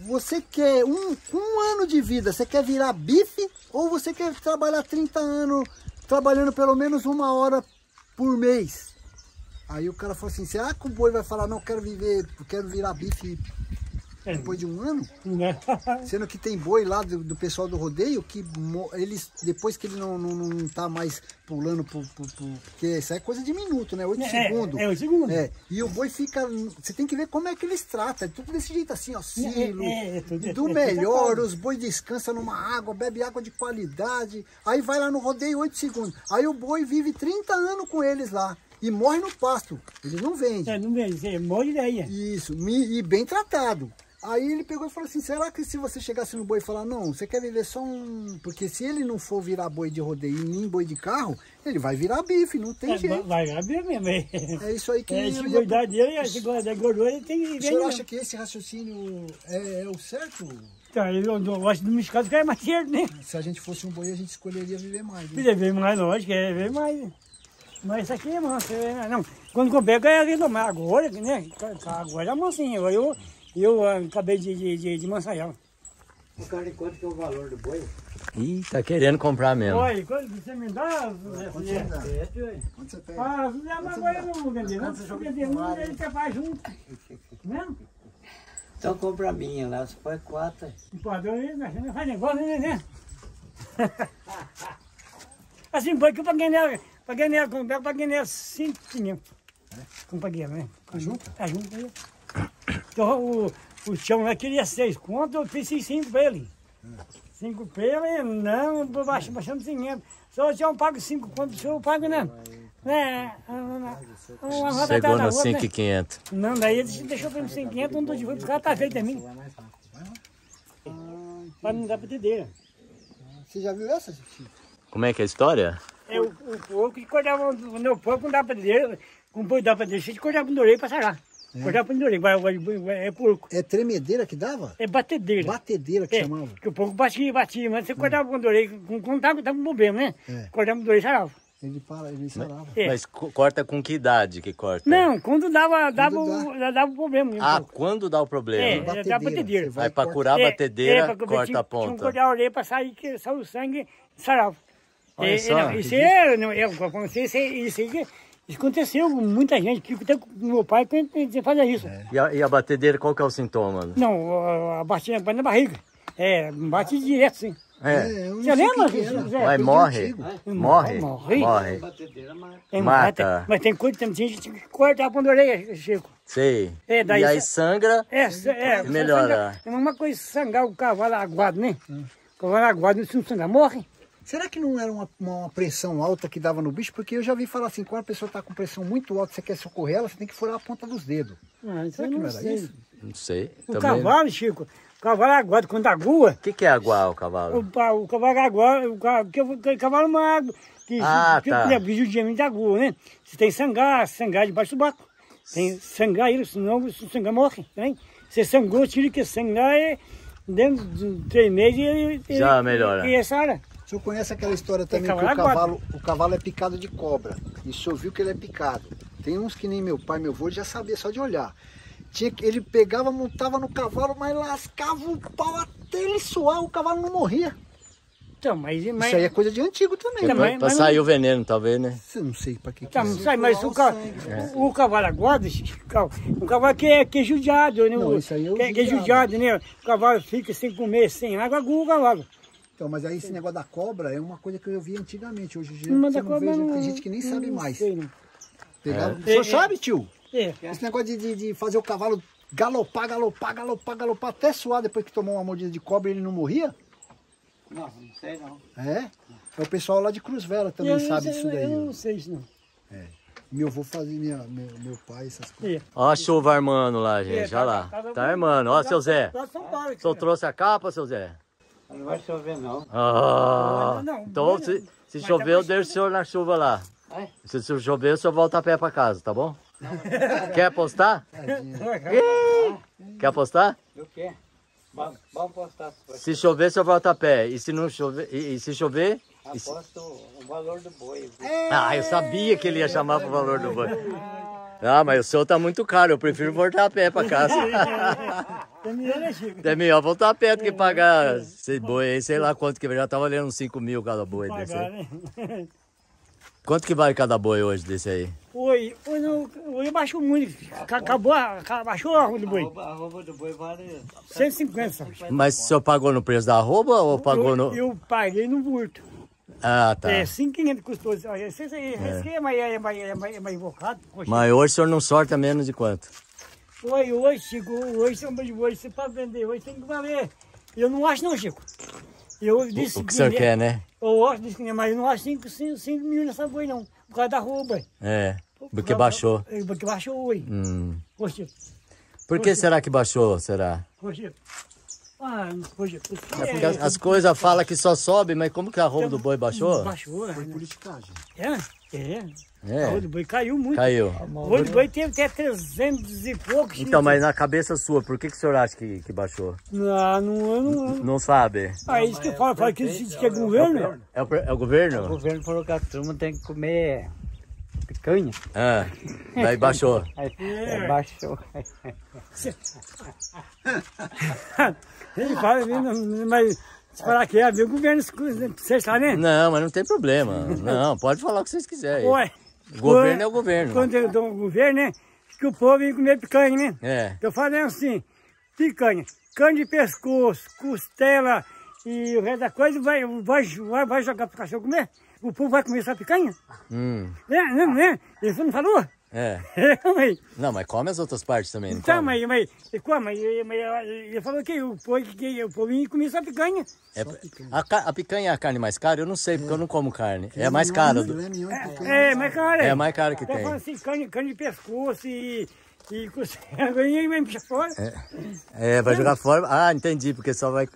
Você quer um ano de vida, você quer virar bife ou você quer trabalhar 30 anos, trabalhando pelo menos 1 hora por mês? Aí o cara falou assim, será que o boi vai falar, não, quero virar bife depois de 1 ano? Sendo que tem boi lá do pessoal do rodeio que eles, depois que ele não tá mais pulando, porque isso é coisa de minuto, né? 8 segundos. 8 segundos. E o boi fica, você tem que ver como é que eles tratam, é tudo desse jeito assim, ó, silo, do melhor, os boi descansam numa água, bebe água de qualidade, aí vai lá no rodeio 8 segundos, aí o boi vive 30 anos com eles lá. E morre no pasto, ele não vende. Não vende, ele morre daí. Isso, e bem tratado. Aí ele pegou e falou assim, será que se você chegasse no boi e falar, não, você quer viver só um... Porque se ele não for virar boi de rodeio nem boi de carro, ele vai virar bife, não tem jeito. Vai virar bife mesmo. É isso aí que... É, se cuidar dele, se guardar gordura, ele tem que viver. O senhor acha que esse raciocínio é o certo? Então, eu acho que no meu caso é mais certo, né? Se a gente fosse um boi, a gente escolheria viver mais. Né? Viver mais, lógico, viver mais. Mas isso aqui, mano, não. Quando eu pego, é a vida mais. Agora, né? Agora é mocinha. Eu acabei de mansar ela. O cara, quanto que é o valor do boi? Ih, tá querendo comprar mesmo. Olha, quando você me dá... Quanto você pega? Ah, agora eu não vou vender. Não vou vender um, ele quer fazer junto. Né? Então compra a minha lá, você põe 4. O padrão aí, não faz negócio, né? Assim, boi que eu paguei nela... Paguei nela, paguei nela 5,500. Com paguei, né? Tá junto? Tá junto aí. Então o chão lá queria 6 conto, eu fiz 5 pra ele. 5 pra ele, não, baixando 500. Se o chão paga 5 conto, o senhor paga, né? Chegou no 5,500. Não, daí ele deixou pra mim 5,500, um dos de caras tá feito também. Pra não dar pra ter dele. Você já viu essa, Chico? Como é que é a história? O porco que cortava o meu porco com dapadeira, com boi dapadeira, a gente cortava com doreiro para sarar. Cortava com doreiro, é porco. É tremedeira que dava? É batedeira. Batedeira que chamava. Que o porco batia, mas você cortava com doreiro, quando tava com problema, né? Cortava com doreiro e sarava. Ele sarava. Mas corta com que idade que corta? Não, quando dava o problema. Quando dá o problema? É, dá batedeira. Aí para curar a batedeira, corta a ponta. Tinha que cortar a orelha para sair, que saiu o sangue e sarava. Isso aconteceu com muita gente, que até com meu pai fazia isso. E a batedeira, qual que é o sintoma? Não, a batida na barriga. Bate direto, sim. É. Você lembra disso, José? Mas morre. Morre. Tem, mata. Mas tem coisa que gente que corta a pandoreia, Chico. Sei. É, daí, e aí sangra, melhora. É uma coisa sangrar o cavalo aguado, né? O cavalo aguado, se não sangrar, morre. Será que não era uma pressão alta que dava no bicho? Porque eu já vi falar assim, quando a pessoa está com pressão muito alta, você quer socorrer ela, você tem que furar a ponta dos dedos. Ah, será que não era isso? Não sei. O cavalo, Chico... O cavalo aguado, quando agua... O que é aguar o cavalo? O cavalo aguado... O cavalo é uma água... Que é judiamente agua, né? Você tem sangar debaixo do baco. Tem sangar ele, senão se sangar morre. Né? Você sangrou, tira que sangar é... Dentro de 3 meses ele... Já melhora. E essa hora. O senhor conhece aquela história também que o cavalo é picado de cobra. E o senhor viu que ele é picado. Tem uns que nem meu pai, meu avô, já sabia só de olhar. Ele pegava, montava no cavalo, mas lascava o pau até ele suar, o cavalo não morria. Então, mas... Isso aí é coisa de antigo também. Para sair o veneno, talvez, né? Não sei para que não sai, mas o cavalo aguado, o cavalo que é judiado, né? Não, isso aí é o que é judiado, né? O cavalo fica sem comer, sem água, agulha o cavalo. Então, mas aí esse negócio da cobra é uma coisa que eu vi antigamente. Hoje em dia tem gente que nem sabe mais. O senhor sabe, tio? É. Esse negócio de fazer o cavalo galopar, até suar depois que tomou uma mordida de cobra e ele não morria? Nossa, não sei não. É? É o pessoal lá de Cruz Vela também sabe disso daí. Eu não sei isso não. É. Meu avô fazia, meu pai, essas coisas. Ó a chuva armando lá, gente, olha lá. Tá armando, ó, seu Zé. O senhor trouxe a capa, seu Zé? Não vai chover não. Ah, não. Então se chover, eu deixo o senhor na chuva lá. Se chover, o senhor volta a pé pra casa, tá bom? Quer apostar? Quer apostar? Eu quero. Vamos apostar. Se chover, você volta a pé. E se não chover, aposto o valor do boi. Ah, eu sabia que ele ia chamar pro valor do boi. Ah, mas o senhor tá muito caro. Eu prefiro voltar a pé pra casa. É melhor voltar a pé do que pagar esse boi aí. Sei lá quanto que já tá valendo uns 5 mil cada boi desse aí. Quanto que vale cada boi hoje desse aí? Hoje baixou muito. Baixou a arroba do boi. A arroba do boi vale... 150. Mas o senhor pagou no preço da arroba ou pagou no... Eu paguei no burto. Ah, tá. É 5.500 custou. É mais invocado. Mas hoje o senhor não sorta menos de quanto? Hoje, Chico. Hoje, você pode vender. Hoje tem que valer. Eu não acho não, Chico. Eu disse o que o senhor quer, né? Eu acho, mas eu não acho 5 mil nessa boi, não. Por causa da roupa. É, porque baixou. Porque baixou hoje. Por que será que baixou, será? Porque as coisas falam que só sobe, mas como que a roupa do boi baixou? Baixou, foi politicagem. A roupa do boi caiu muito. Caiu. A roupa do boi teve até 300 e poucos. Então, mas na cabeça sua, por que o senhor acha que baixou? Não. Não sabe? Ah, isso que fala que é governo. É o governo? O governo falou que a turma tem que comer picanha. Ah, daí baixou. Baixou. Ele fala, mas se falar que é, viu o governo, vocês sabem, né? Não, mas não tem problema. Não, pode falar o que vocês quiserem. Ué. O governo é o governo. Quando eu dou o governo, né? Que o povo ia comer picanha, né? É. Eu falei assim, picanha, cano de pescoço, costela e o resto da coisa, vai jogar pro cachorro comer? O povo vai comer essa picanha? Não é? Isso não falou? É. Não, mas come as outras partes também, não come? Mas ele falou que o povo ia comer só picanha. A picanha é a carne mais cara? Eu não sei, porque eu não como carne. É mais cara. É mais cara. É mais cara que tem. Fala assim, cano de pescoço e fora. Vai jogar fora. Ah, entendi, porque só vai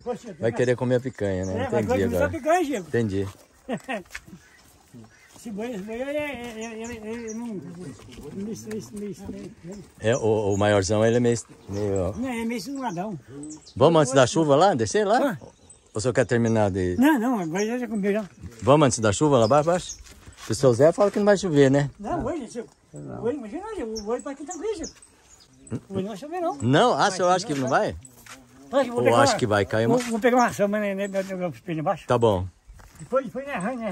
querer comer a picanha, né? Entendi, vai comer agora. Só picanha, gente. Entendi. O maiorzão, ele é meio... Não, é meio sinuadão. Vamos antes da chuva lá? Descer lá? Ou você quer terminar de... Não, agora já comeu já. Vamos antes da chuva lá abaixo? O seu Zé fala que não vai chover, né? Não, hoje, Chico. Hoje, imagina, hoje vai aqui também, Chico. Hoje não vai chover, não. Não? Ah, o senhor acha que não vai? Eu acho que vai cair uma... Vou pegar uma samba no espelho embaixo. Tá bom. Depois arranha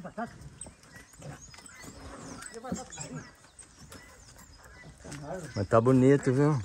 pra cá. Mas tá bonito, viu?